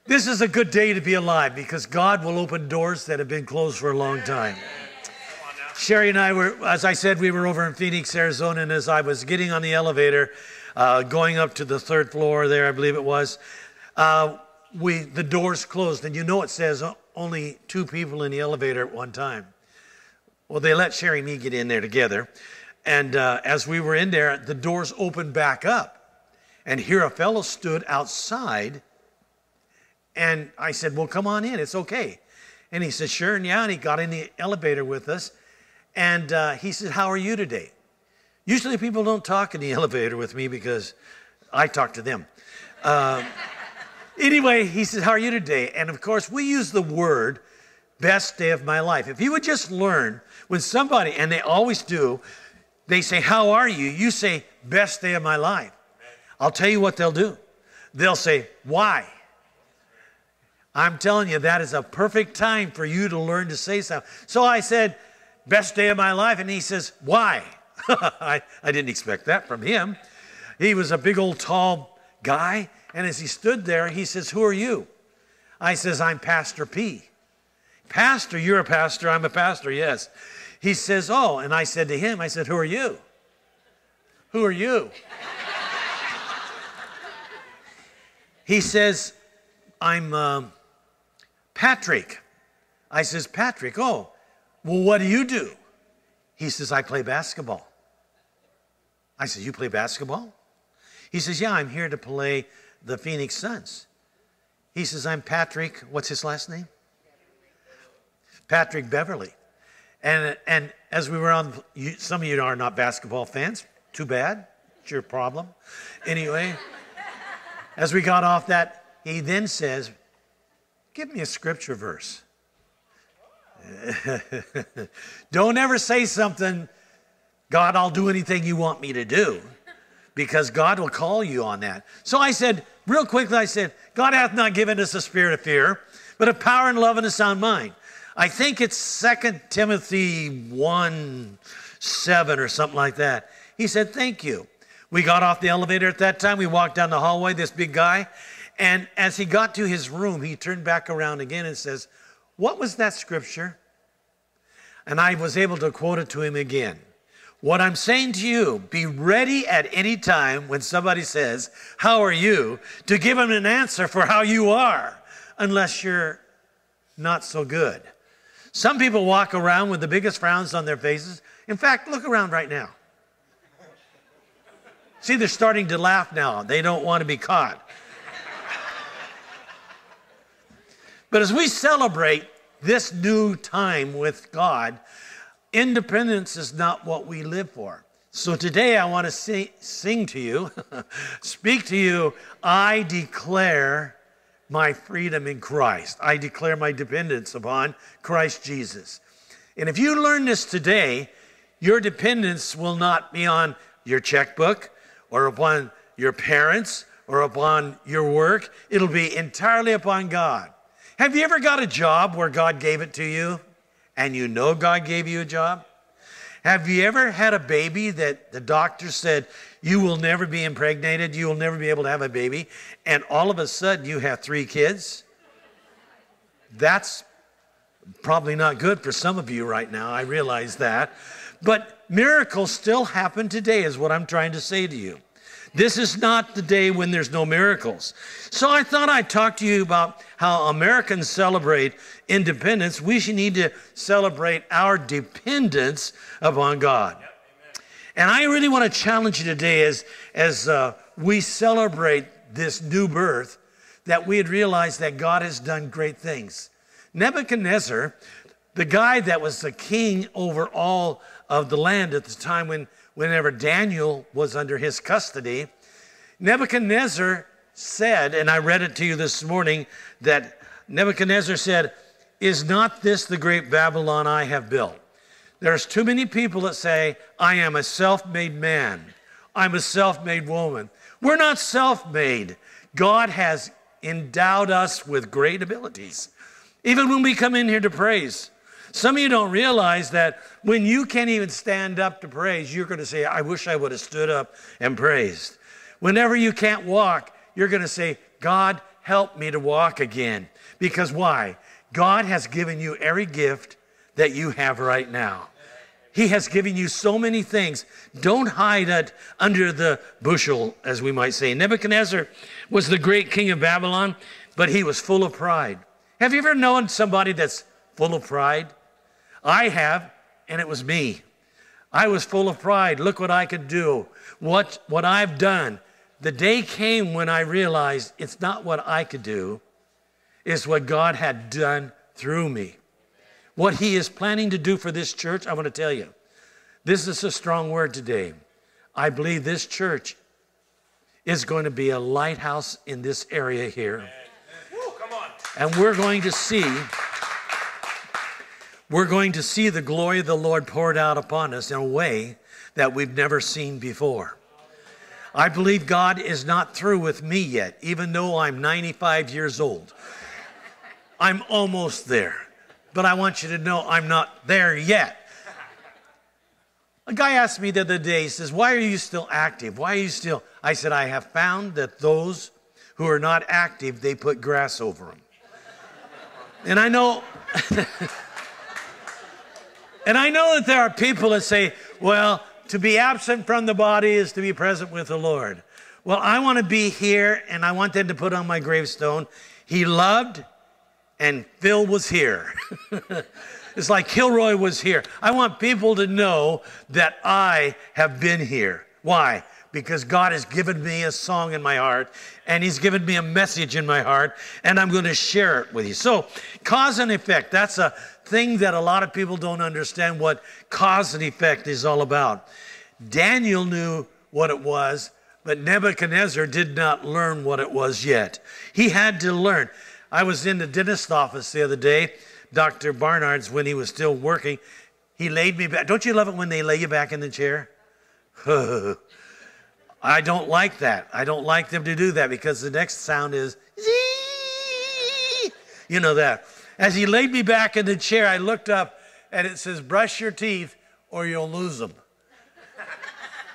This is a good day to be alive because God will open doors that have been closed for a long time. Sherry and I were, as I said, we were over in Phoenix, Arizona, and as I was getting on the elevator, uh, going up to the third floor there, I believe it was, uh, we the doors closed, and you know it says only two people in the elevator at one time. Well, they let Sherry and me get in there together, and uh, as we were in there, the doors opened back up, and here a fellow stood outside, and I said, well, come on in, it's okay. And he said, sure, and yeah, and he got in the elevator with us. And uh, he said, how are you today? Usually people don't talk in the elevator with me because I talk to them. Uh, anyway, he said, how are you today? And, of course, we use the word best day of my life. If you would just learn when somebody, and they always do, they say, how are you? You say, best day of my life. I'll tell you what they'll do. They'll say, why? I'm telling you, that is a perfect time for you to learn to say something. So I said, best day of my life. And he says, why? I, I didn't expect that from him. He was a big old tall guy. And as he stood there, he says, who are you? I says, I'm Pastor P. Pastor, you're a pastor. I'm a pastor, yes. He says, oh. And I said to him, I said, who are you? Who are you? He says, I'm um, Patrick. I says, Patrick, oh, well, what do you do? He says, I play basketball. I said, you play basketball? He says, yeah, I'm here to play the Phoenix Suns. He says, I'm Patrick, what's his last name? Patrick Beverly. And, and as we were on, you, some of you are not basketball fans. Too bad. It's your problem. Anyway, as we got off that, he then says, give me a scripture verse. Don't ever say something, God, I'll do anything you want me to do, because God will call you on that. So I said, real quickly, I said, God hath not given us a spirit of fear, but of power and love and a sound mind. I think it's Second Timothy one, seven or something like that. He said, thank you. We got off the elevator at that time. We walked down the hallway, this big guy. And as he got to his room, he turned back around again and says, what was that scripture? And I was able to quote it to him again. What I'm saying to you, be ready at any time when somebody says, how are you, to give them an answer for how you are, unless you're not so good. Some people walk around with the biggest frowns on their faces. In fact, look around right now. See, they're starting to laugh now. They don't want to be caught. But as we celebrate this new time with God, independence is not what we live for. So today I want to sing, sing to you, speak to you, I declare my freedom in Christ. I declare my dependence upon Christ Jesus. And if you learn this today, your dependence will not be on your checkbook or upon your parents or upon your work. It'll be entirely upon God. Have you ever got a job where God gave it to you? And you know God gave you a job? Have you ever had a baby that the doctor said, you will never be impregnated, you will never be able to have a baby, and all of a sudden you have three kids? That's probably not good for some of you right now, I realize that. But miracles still happen today is what I'm trying to say to you. This is not the day when there's no miracles. So I thought I'd talk to you about how Americans celebrate independence. We should need to celebrate our dependence upon God. Yep, and I really want to challenge you today as, as uh, we celebrate this new birth, that we had realized that God has done great things. Nebuchadnezzar, the guy that was the king over all of the land at the time when whenever Daniel was under his custody, Nebuchadnezzar said, and I read it to you this morning, that Nebuchadnezzar said, is not this the great Babylon I have built? There's too many people that say, I am a self-made man. I'm a self-made woman. We're not self-made. God has endowed us with great abilities. Even when we come in here to praise, some of you don't realize that when you can't even stand up to praise, you're going to say, I wish I would have stood up and praised. Whenever you can't walk, you're going to say, God, help me to walk again. Because why? God has given you every gift that you have right now. He has given you so many things. Don't hide it under the bushel, as we might say. Nebuchadnezzar was the great king of Babylon, but he was full of pride. Have you ever known somebody that's full of pride? I have, and it was me. I was full of pride. Look what I could do, what, what I've done. The day came when I realized it's not what I could do, it's what God had done through me. What he is planning to do for this church, I want to tell you, this is a strong word today. I believe this church is going to be a lighthouse in this area here. Woo, come on. And we're going to see We're going to see the glory of the Lord poured out upon us in a way that we've never seen before. I believe God is not through with me yet, even though I'm ninety-five years old. I'm almost there, but I want you to know I'm not there yet. A guy asked me the other day, he says, why are you still active? Why are you still? I said, I have found that those who are not active, they put grass over them. And I know, and I know that there are people that say, well, to be absent from the body is to be present with the Lord. Well, I want to be here, and I want them to put on my gravestone, he loved and Phil was here. It's like Kilroy was here. I want people to know that I have been here. Why? Because God has given me a song in my heart, and he's given me a message in my heart, and I'm going to share it with you. So cause and effect, that's a thing that a lot of people don't understand what cause and effect is all about. Daniel knew what it was, but Nebuchadnezzar did not learn what it was yet. He had to learn. I was in the dentist's office the other day, Doctor Barnard's, when he was still working. He laid me back. Don't you love it when they lay you back in the chair? I don't like that. I don't like them to do that because the next sound is, zee! You know that. As he laid me back in the chair, I looked up and it says, brush your teeth or you'll lose them.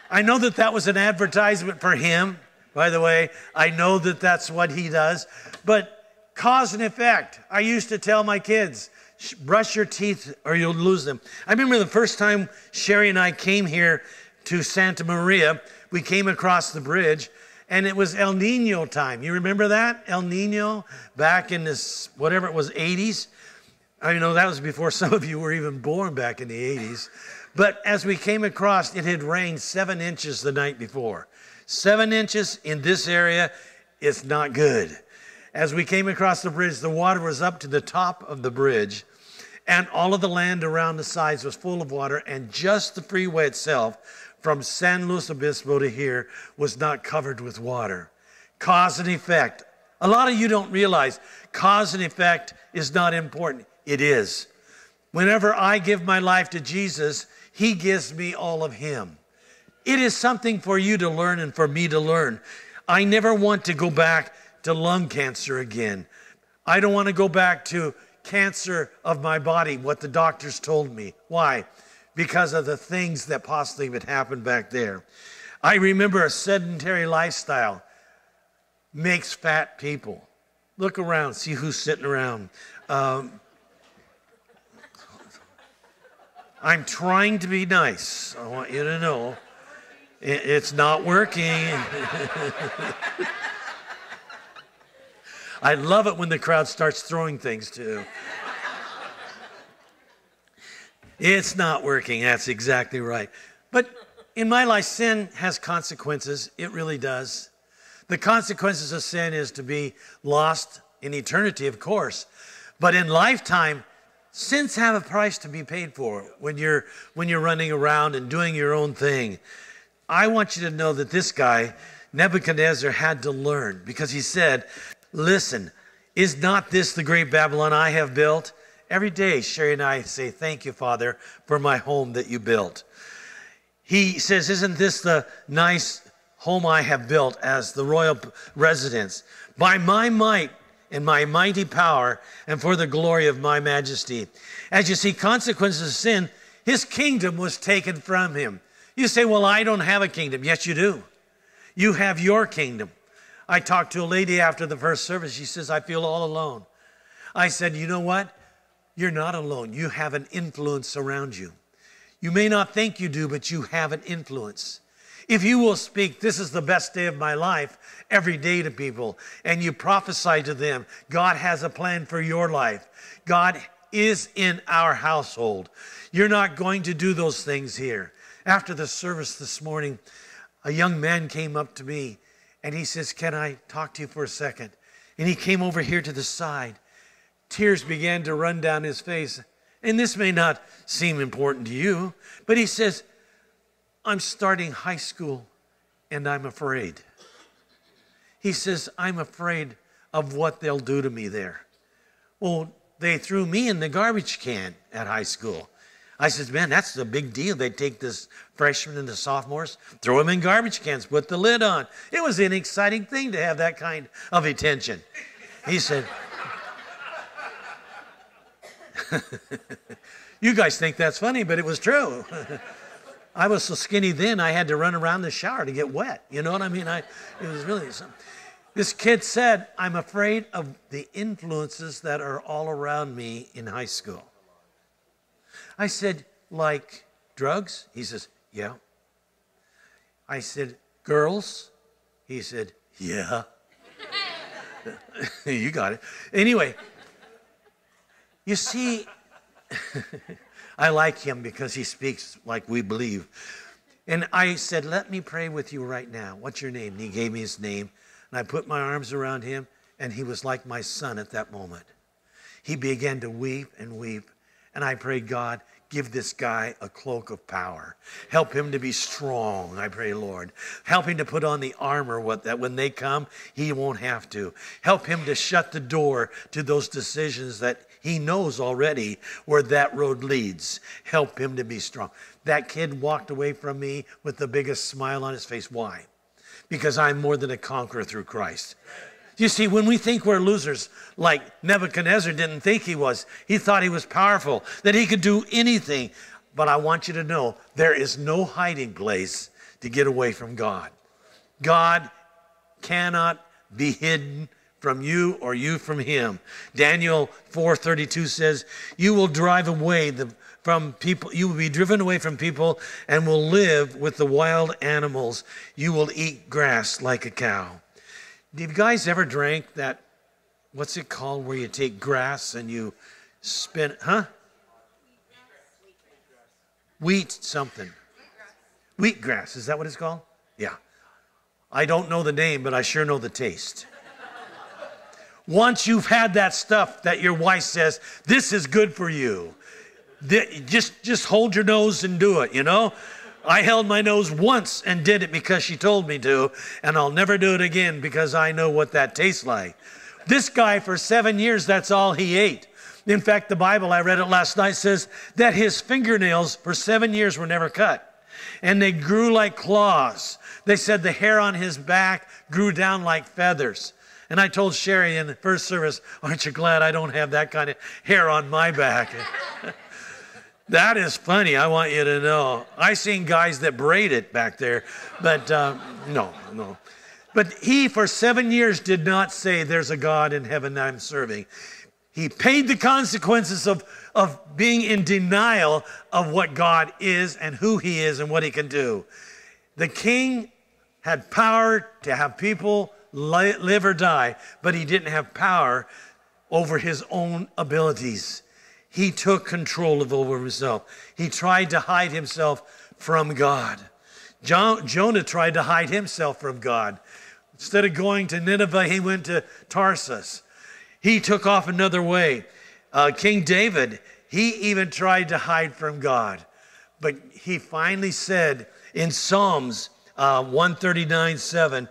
I know that that was an advertisement for him, by the way. I know that that's what he does, but cause and effect. I used to tell my kids, brush your teeth or you'll lose them. I remember the first time Sherry and I came here to Santa Maria, we came across the bridge, and it was El Nino time. You remember that? El Nino back in this, whatever it was, eighties. I know that was before some of you were even born back in the eighties. But as we came across, it had rained seven inches the night before. Seven inches in this area, it's not good. As we came across the bridge, the water was up to the top of the bridge, and all of the land around the sides was full of water, and just the freeway itself from San Luis Obispo to here was not covered with water. Cause and effect. A lot of you don't realize cause and effect is not important. It is. Whenever I give my life to Jesus, he gives me all of him. It is something for you to learn and for me to learn. I never want to go back to lung cancer again. I don't want to go back to cancer of my body, what the doctors told me. Why? Because of the things that possibly would happen back there. I remember a sedentary lifestyle makes fat people. Look around, see who's sitting around. Um, I'm trying to be nice. I want you to know it's not working. I love it when the crowd starts throwing things, too. It's not working. That's exactly right. But in my life, sin has consequences. It really does. The consequences of sin is to be lost in eternity, of course. But in lifetime, sins have a price to be paid for when you're, when you're running around and doing your own thing. I want you to know that this guy, Nebuchadnezzar, had to learn because he said, listen, is not this the great Babylon I have built? Every day, Sherry and I say, thank you, Father, for my home that you built. He says, isn't this the nice home I have built as the royal residence? By my might and my mighty power and for the glory of my majesty. As you see, consequences of sin, his kingdom was taken from him. You say, well, I don't have a kingdom. Yes, you do. You have your kingdom. I talked to a lady after the first service. She says, I feel all alone. I said, you know what? You're not alone. You have an influence around you. You may not think you do, but you have an influence. If you will speak, this is the best day of my life, every day to people, and you prophesy to them, God has a plan for your life. God is in our household. You're not going to do those things here. After the service this morning, a young man came up to me. And he says, can I talk to you for a second? And he came over here to the side. Tears began to run down his face. And this may not seem important to you, but he says, I'm starting high school and I'm afraid. He says, I'm afraid of what they'll do to me there. Well, they threw me in the garbage can at high school. I said, man, that's a big deal. They take this freshman and the sophomores, throw them in garbage cans, put the lid on. It was an exciting thing to have that kind of attention. He said, you guys think that's funny, but it was true. I was so skinny then, I had to run around the shower to get wet. You know what I mean? I, it was really something. This kid said, I'm afraid of the influences that are all around me in high school. I said, like drugs? He says, yeah. I said, girls? He said, yeah. You got it. Anyway, you see, I like him because he speaks like we believe. And I said, let me pray with you right now. What's your name? And he gave me his name. And I put my arms around him, and he was like my son at that moment. He began to weep and weep. And I prayed, God, give this guy a cloak of power. Help him to be strong, I pray, Lord. Help him to put on the armor what, that when they come, he won't have to. Help him to shut the door to those decisions that he knows already where that road leads. Help him to be strong. That kid walked away from me with the biggest smile on his face. Why? Because I'm more than a conqueror through Christ. You see, when we think we're losers, like Nebuchadnezzar didn't think he was. He thought he was powerful, that he could do anything. But I want you to know, there is no hiding place to get away from God. God cannot be hidden from you or you from him. Daniel four thirty-two says, you will drive away the, from people, you will be driven away from people and will live with the wild animals. You will eat grass like a cow. Have you guys ever drank that, what's it called, where you take grass and you spin it? Huh? Wheat something. Wheat grass. Is that what it's called? Yeah. I don't know the name, but I sure know the taste. Once you've had that stuff that your wife says, this is good for you, just, just hold your nose and do it, you know? I held my nose once and did it because she told me to, and I'll never do it again because I know what that tastes like. This guy, for seven years, that's all he ate. In fact, the Bible, I read it last night, says that his fingernails for seven years were never cut, and they grew like claws. They said the hair on his back grew down like feathers. And I told Sherry in the first service, aren't you glad I don't have that kind of hair on my back? That is funny, I want you to know. I seen guys that braid it back there, but uh, no, no. But he, for seven years, did not say, there's a God in heaven that I'm serving. He paid the consequences of, of being in denial of what God is and who he is and what he can do. The king had power to have people live or die, but he didn't have power over his own abilities. He took control of over himself. He tried to hide himself from God. John, Jonah tried to hide himself from God. Instead of going to Nineveh, he went to Tarsus. He took off another way. Uh, King David, he even tried to hide from God. But he finally said in Psalms uh, one thirty-nine, seven,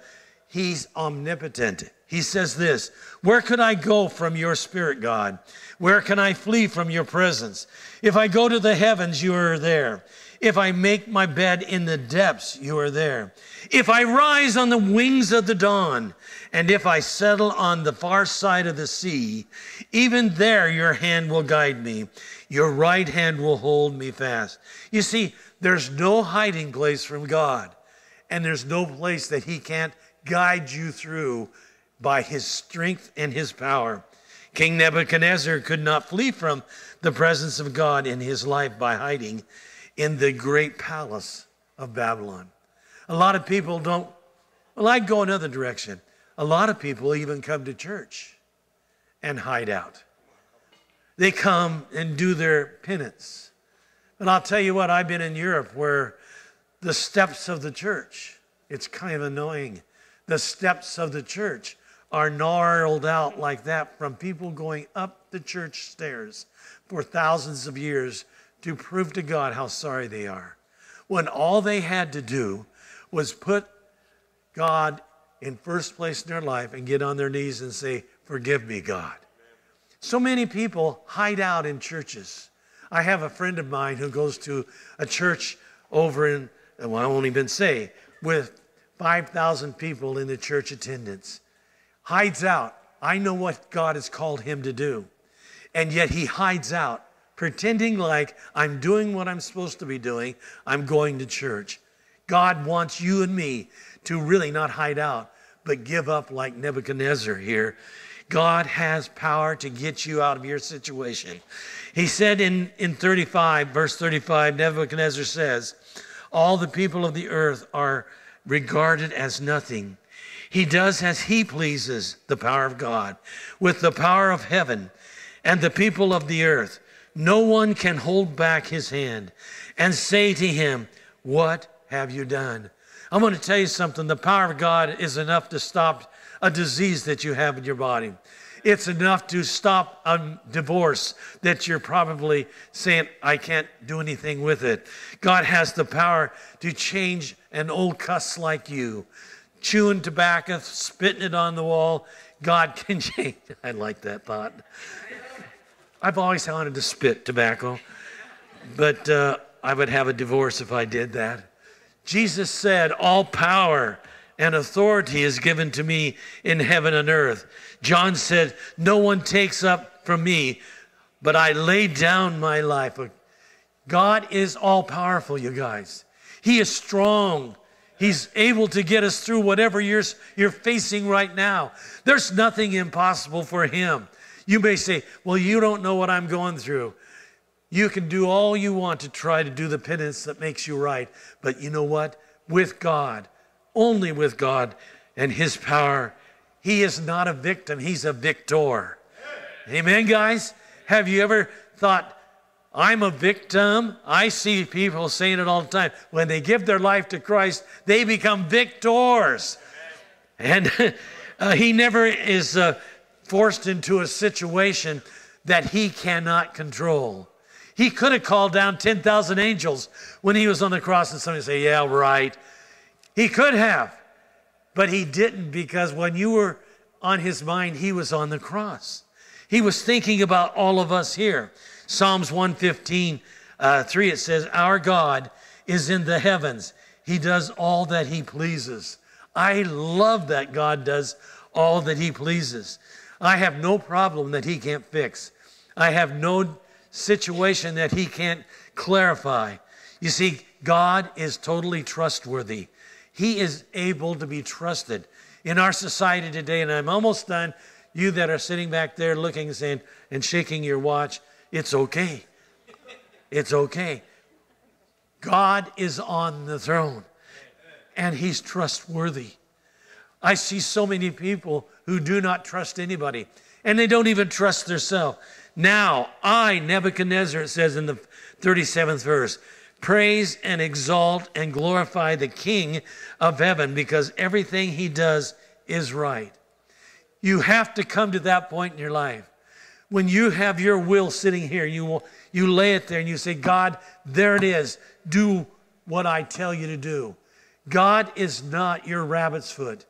he's omnipotent. He says this, where could I go from your spirit, God? Where can I flee from your presence? If I go to the heavens, you are there. If I make my bed in the depths, you are there. If I rise on the wings of the dawn, and if I settle on the far side of the sea, even there your hand will guide me. Your right hand will hold me fast. You see, there's no hiding place from God, and there's no place that he can't guide you through by his strength and his power. King Nebuchadnezzar could not flee from the presence of God in his life by hiding in the great palace of Babylon. A lot of people don't, well, I'd go another direction. A lot of people even come to church and hide out. They come and do their penance. But I'll tell you what, I've been in Europe where the steps of the church, it's kind of annoying, the steps of the church are gnarled out like that from people going up the church stairs for thousands of years to prove to God how sorry they are, when all they had to do was put God in first place in their life and get on their knees and say, forgive me, God. So many people hide out in churches. I have a friend of mine who goes to a church over in, well, I won't even say, with five thousand people in the church attendance. Hides out. I know what God has called him to do. And yet he hides out, pretending like I'm doing what I'm supposed to be doing. I'm going to church. God wants you and me to really not hide out, but give up like Nebuchadnezzar here. God has power to get you out of your situation. He said in, in thirty-five, verse thirty-five, Nebuchadnezzar says, all the people of the earth are regarded as nothing. He does as he pleases, the power of God, with the power of heaven and the people of the earth. No one can hold back his hand and say to him, what have you done? I'm going to tell you something. The power of God is enough to stop a disease that you have in your body. It's enough to stop a divorce that you're probably saying, I can't do anything with it. God has the power to change an old cuss like you. Chewing tobacco, spitting it on the wall, God can change. I like that thought. I've always wanted to spit tobacco, but uh, I would have a divorce if I did that. Jesus said, all power and authority is given to me in heaven and earth. John said, no one takes up from me, but I lay down my life. God is all-powerful, you guys. He is strong. He's able to get us through whatever you're, you're facing right now. There's nothing impossible for him. You may say, well, you don't know what I'm going through. You can do all you want to try to do the penance that makes you right. But you know what? With God, only with God and his power, he is not a victim. He's a victor. Amen, Amen guys? Have you ever thought, I'm a victim? I see people saying it all the time. When they give their life to Christ, they become victors. Amen. And uh, he never is uh, forced into a situation that he cannot control. He could have called down ten thousand angels when he was on the cross and somebody said, yeah, right. He could have, but he didn't, because when you were on his mind, he was on the cross. He was thinking about all of us here. Psalms one fifteen, uh, three, it says, our God is in the heavens. He does all that he pleases. I love that God does all that he pleases. I have no problem that he can't fix. I have no situation that he can't clarify. You see, God is totally trustworthy. He is able to be trusted. In our society today, and I'm almost done, you that are sitting back there looking and saying, and shaking your watch, it's okay. It's okay. God is on the throne, and he's trustworthy. I see so many people who do not trust anybody, and they don't even trust themselves. Now, I, Nebuchadnezzar, it says in the thirty-seventh verse, praise and exalt and glorify the King of heaven, because everything he does is right. You have to come to that point in your life. When you have your will sitting here, you, will, you lay it there and you say, God, there it is. Do what I tell you to do. God is not your rabbit's foot.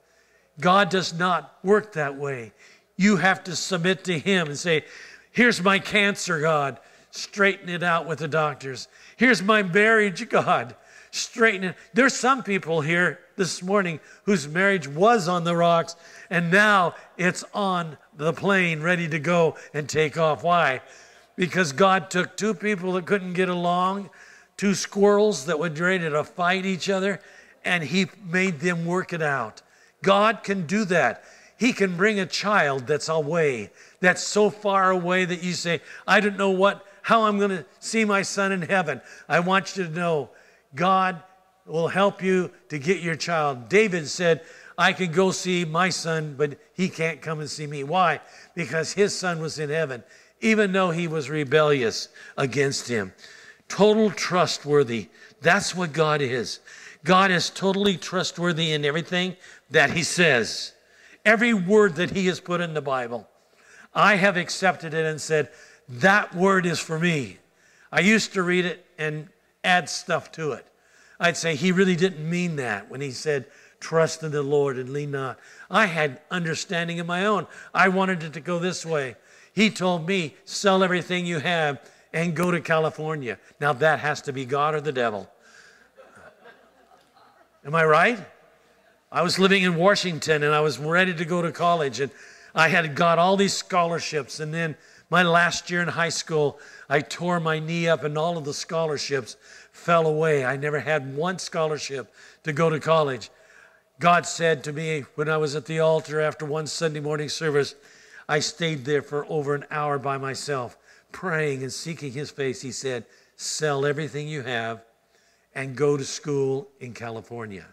God does not work that way. You have to submit to him and say, here's my cancer, God. Straighten it out with the doctors. Here's my marriage, God. Straighten it. There's some people here this morning whose marriage was on the rocks, and now it's on the plane ready to go and take off. Why? Because God took two people that couldn't get along, two squirrels that were ready to fight each other, and he made them work it out. God can do that. He can bring a child that's away, that's so far away that you say, I don't know what how I'm going to see my son in heaven. I want you to know God will help you to get your child. David said, I can go see my son, but he can't come and see me. Why? Because his son was in heaven, even though he was rebellious against him. Total trustworthy. That's what God is. God is totally trustworthy in everything that he says. Every word that he has put in the Bible, I have accepted it and said, that word is for me. I used to read it and add stuff to it. I'd say he really didn't mean that when he said, trust in the Lord and lean not. I had understanding of my own. I wanted it to go this way. He told me, sell everything you have and go to California. Now that has to be God or the devil. Am I right? I was living in Washington and I was ready to go to college and I had got all these scholarships, and then my last year in high school, I tore my knee up and all of the scholarships fell away. I never had one scholarship to go to college. God said to me when I was at the altar after one Sunday morning service, I stayed there for over an hour by myself, praying and seeking his face. He said, sell everything you have and go to school in California.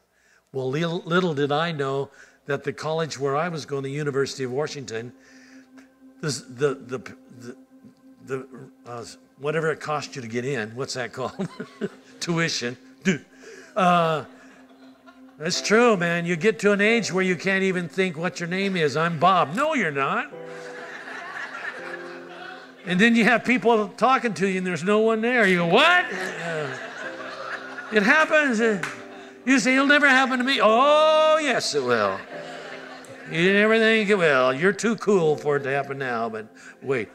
Well, little, little did I know that the college where I was going, the University of Washington, this, the, the, the, the uh, whatever it cost you to get in, what's that called? Tuition. Dude. Uh, that's true, man. You get to an age where you can't even think what your name is. I'm Bob. No, you're not. And then you have people talking to you and there's no one there. You go, what? Uh, it happens. Uh, You say, it'll never happen to me. Oh, yes, it will. You never think it will. You're too cool for it to happen now, but wait.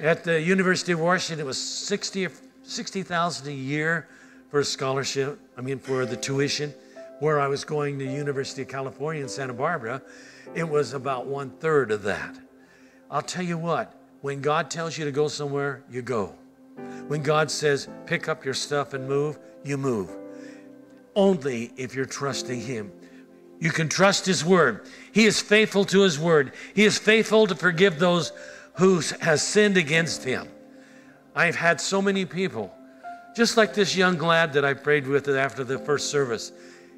At the University of Washington, it was sixty thousand dollars a year for a scholarship, I mean, for the tuition. Where I was going to University of California in Santa Barbara, it was about one-third of that. I'll tell you what, when God tells you to go somewhere, you go. When God says, pick up your stuff and move, you move. Only if you're trusting him. You can trust his word. He is faithful to his word. He is faithful to forgive those who has sinned against him. I've had so many people, just like this young lad that I prayed with after the first service.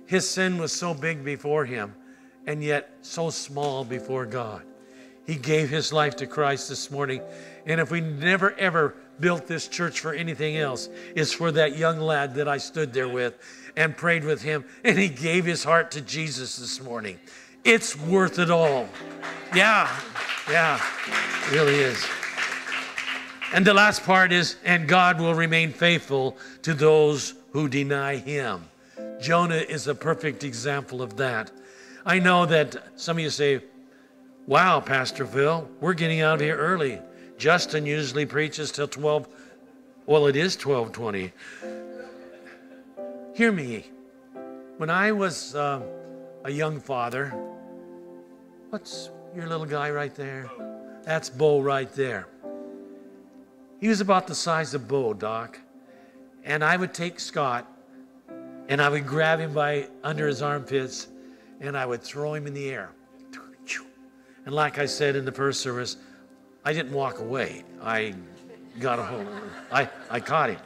His sin was so big before him and yet so small before God. He gave his life to Christ this morning. And if we never, ever built this church for anything else, it's for that young lad that I stood there with and prayed with him, and he gave his heart to Jesus this morning. It's worth it all. Yeah, yeah, it really is. And the last part is, and God will remain faithful to those who deny him. Jonah is a perfect example of that. I know that some of you say, wow, Pastor Phil, we're getting out of here early. Justin usually preaches till twelve. Well, it is twelve twenty. Hear me. When I was uh, a young father, what's your little guy right there? That's Bo right there. He was about the size of Bo, Doc. And I would take Scott, and I would grab him by under his armpits, and I would throw him in the air. And like I said in the first service, I didn't walk away. I got a hold of him. I, I caught him.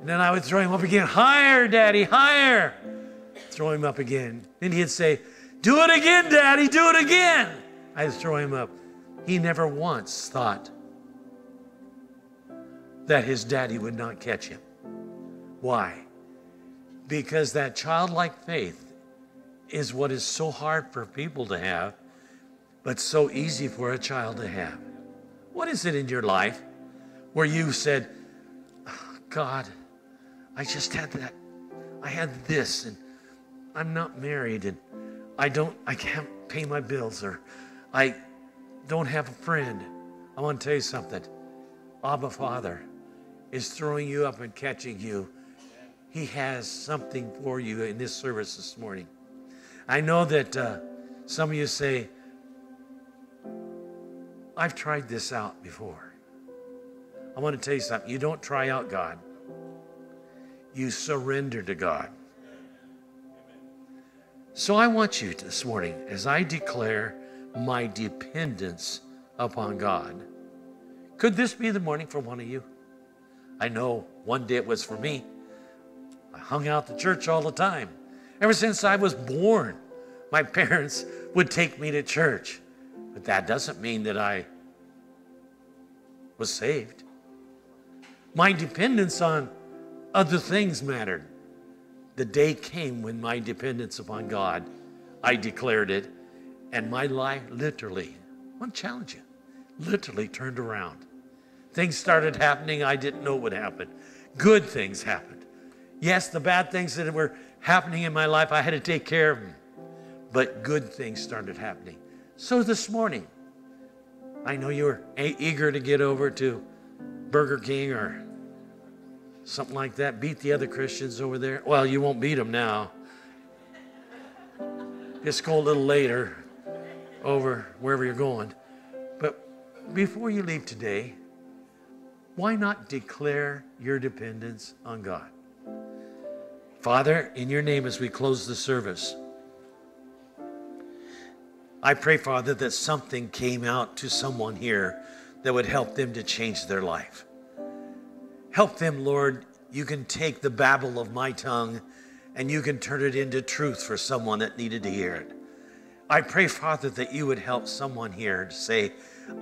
And then I would throw him up again. Higher, Daddy, higher. Throw him up again. Then he'd say, do it again, Daddy, do it again. I'd throw him up. He never once thought that his daddy would not catch him. Why? Because that childlike faith is what is so hard for people to have, but so easy for a child to have. What is it in your life where you said, oh, God, I just had that, I had this, and I'm not married, and I don't, I can't pay my bills, or I don't have a friend. I want to tell you something. Abba Father is throwing you up and catching you. He has something for you in this service this morning. I know that uh, some of you say, I've tried this out before. I want to tell you something. You don't try out God. You surrender to God. So I want you this morning, as I declare my dependence upon God, could this be the morning for one of you? I know one day it was for me. I hung out the church all the time. Ever since I was born, my parents would take me to church. But that doesn't mean that I was saved. My dependence on other things mattered. The day came when my dependence upon God, I declared it, and my life literally, I want to challenge you, literally turned around. Things started happening I didn't know would happen. Good things happened. Yes, the bad things that were happening in my life, I had to take care of them. But good things started happening. So this morning, I know you were a- eager to get over to Burger King or something like that, beat the other Christians over there. Well, you won't beat them now. Just go a little later over wherever you're going. But before you leave today, why not declare your dependence on God? Father, in your name, as we close the service, I pray, Father, that something came out to someone here that would help them to change their life. Help them, Lord. You can take the babble of my tongue and you can turn it into truth for someone that needed to hear it. I pray, Father, that you would help someone here to say,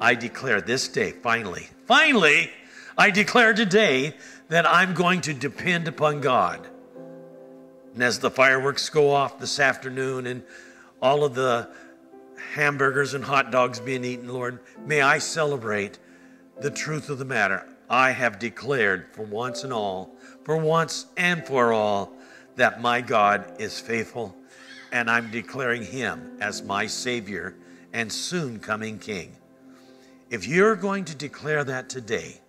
I declare this day, finally, finally, I declare today that I'm going to depend upon God. And as the fireworks go off this afternoon and all of the hamburgers and hot dogs being eaten, Lord, may I celebrate the truth of the matter. I have declared for once and all, for once and for all, that my God is faithful, and I'm declaring him as my Savior and soon coming King. If you're going to declare that today,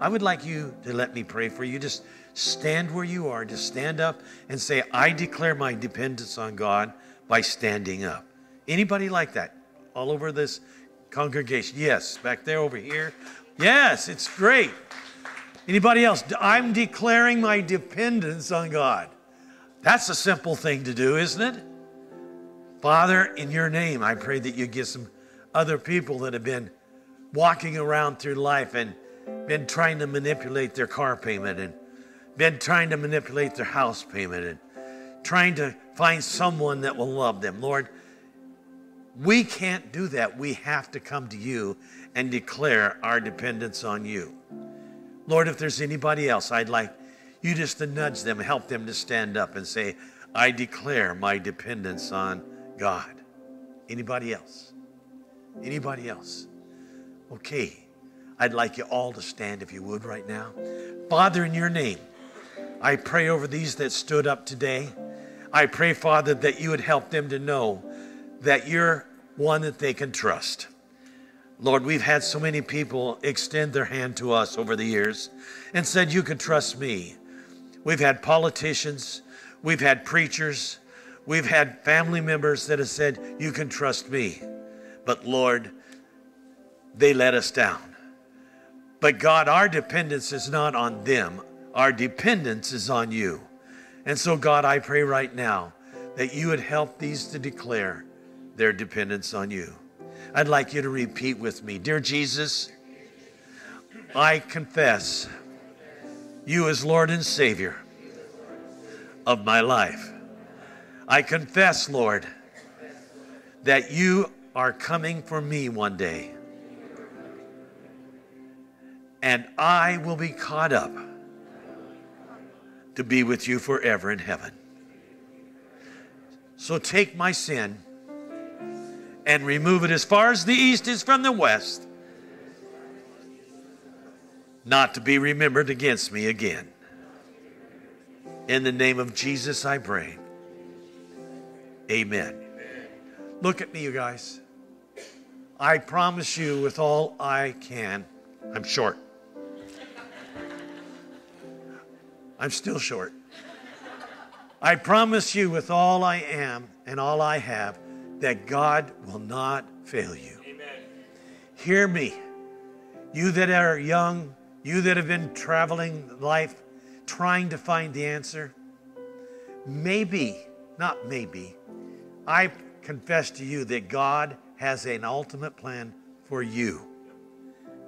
I would like you to let me pray for you. Just stand where you are, just stand up and say, I declare my dependence on God by standing up. Anybody like that? All over this congregation. Yes, back there, over here. Yes, it's great. Anybody else? I'm declaring my dependence on God. That's a simple thing to do, isn't it? Father, in your name, I pray that you give some other people that have been walking around through life and been trying to manipulate their car payment and been trying to manipulate their house payment and trying to find someone that will love them. Lord, we can't do that. We have to come to you and declare our dependence on you. Lord, if there's anybody else, I'd like you just to nudge them, help them to stand up and say, I declare my dependence on God. Anybody else? Anybody else? Okay. I'd like you all to stand if you would right now. Father, in your name, I pray over these that stood up today. I pray, Father, that you would help them to know that you're one that they can trust. Lord, we've had so many people extend their hand to us over the years and said, you can trust me. We've had politicians, we've had preachers, we've had family members that have said, you can trust me. But Lord, they let us down. But God, our dependence is not on them. Our dependence is on you. And so God, I pray right now that you would help these to declare their dependence on you. I'd like you to repeat with me. Dear Jesus, I confess you as Lord and Savior of my life. I confess, Lord, that you are coming for me one day, and I will be caught up to be with you forever in heaven. So take my sin and remove it as far as the east is from the west, not to be remembered against me again. In the name of Jesus, I pray. Amen. Amen. Look at me, you guys. I promise you with all I can, I'm short. I'm still short. I promise you with all I am and all I have, that God will not fail you. Amen. Hear me. You that are young, you that have been traveling life, trying to find the answer, maybe, not maybe, I confess to you that God has an ultimate plan for you.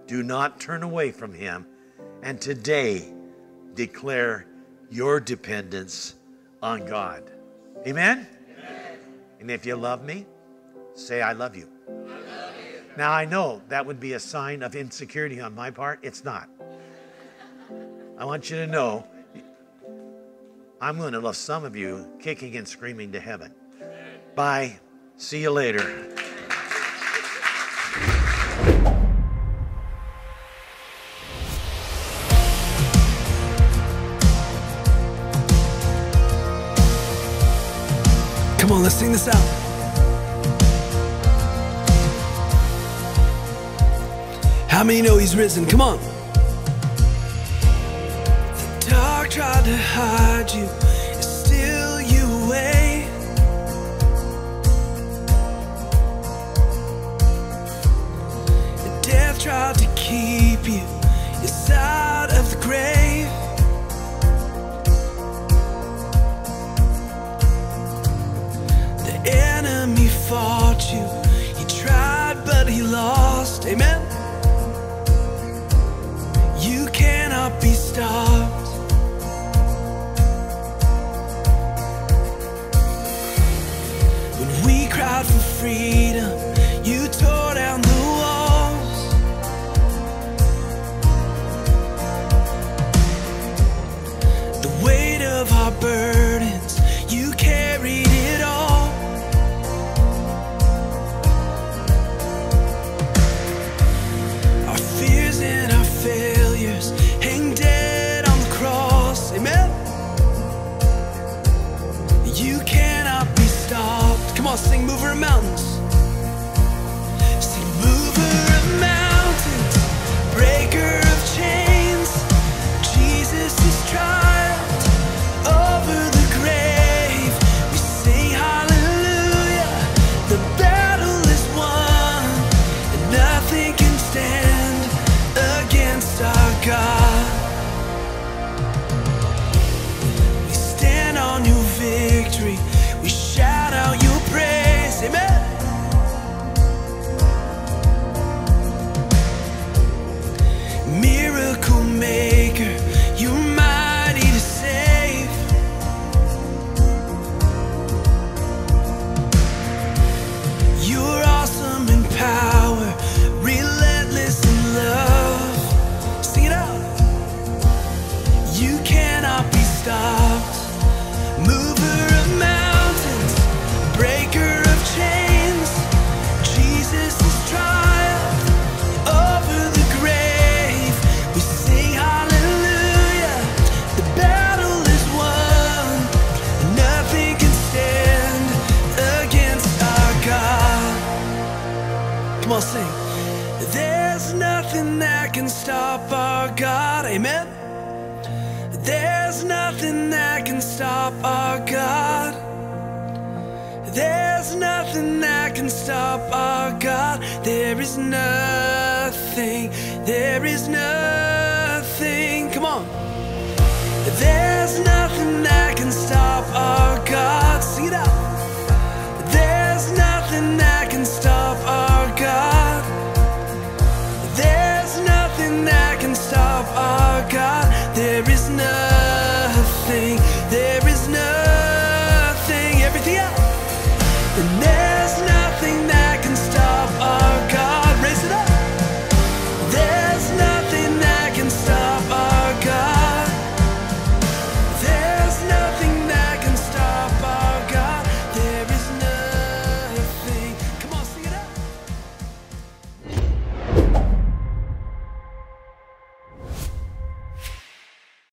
Do not turn away from him, and today declare your dependence on God. Amen? And if you love me, say, I love you. I love you. Now, I know that would be a sign of insecurity on my part. It's not. I want you to know, I'm going to love some of you kicking and screaming to heaven. Amen. Bye. See you later. Come on, let's sing this out. many know he's risen? Come on. The dark tried to hide you, and still you away. The death tried to keep you inside of the grave. The enemy fought you, he tried but he lost. Amen. You cannot be stopped. When we cried for freedom, you tore down the walls. The weight of our burdens, you carried it all. Our fears and our failures hang dead on the cross. Amen. You cannot be stopped. Come on, sing Mover of Mountains. Sing Mover of Mountains, Breaker of Chains. Jesus is triumphed over the grave. We sing hallelujah, the battle is won, and nothing can stand our God. We stand on your victory, we shout out your praise. Amen. Miracle maker, you're mighty to save. You're awesome in power, relentless in love. Stopped. Mover of mountains, breaker of chains. Jesus is triumphed over the grave. We sing hallelujah, the battle is won, and nothing can stand against our God. Come on, sing. There's nothing that can stop our God. Amen. There's nothing that can stop our God. There's nothing that can stop our God. There is nothing, there is nothing. Come on. There's nothing that can stop our God.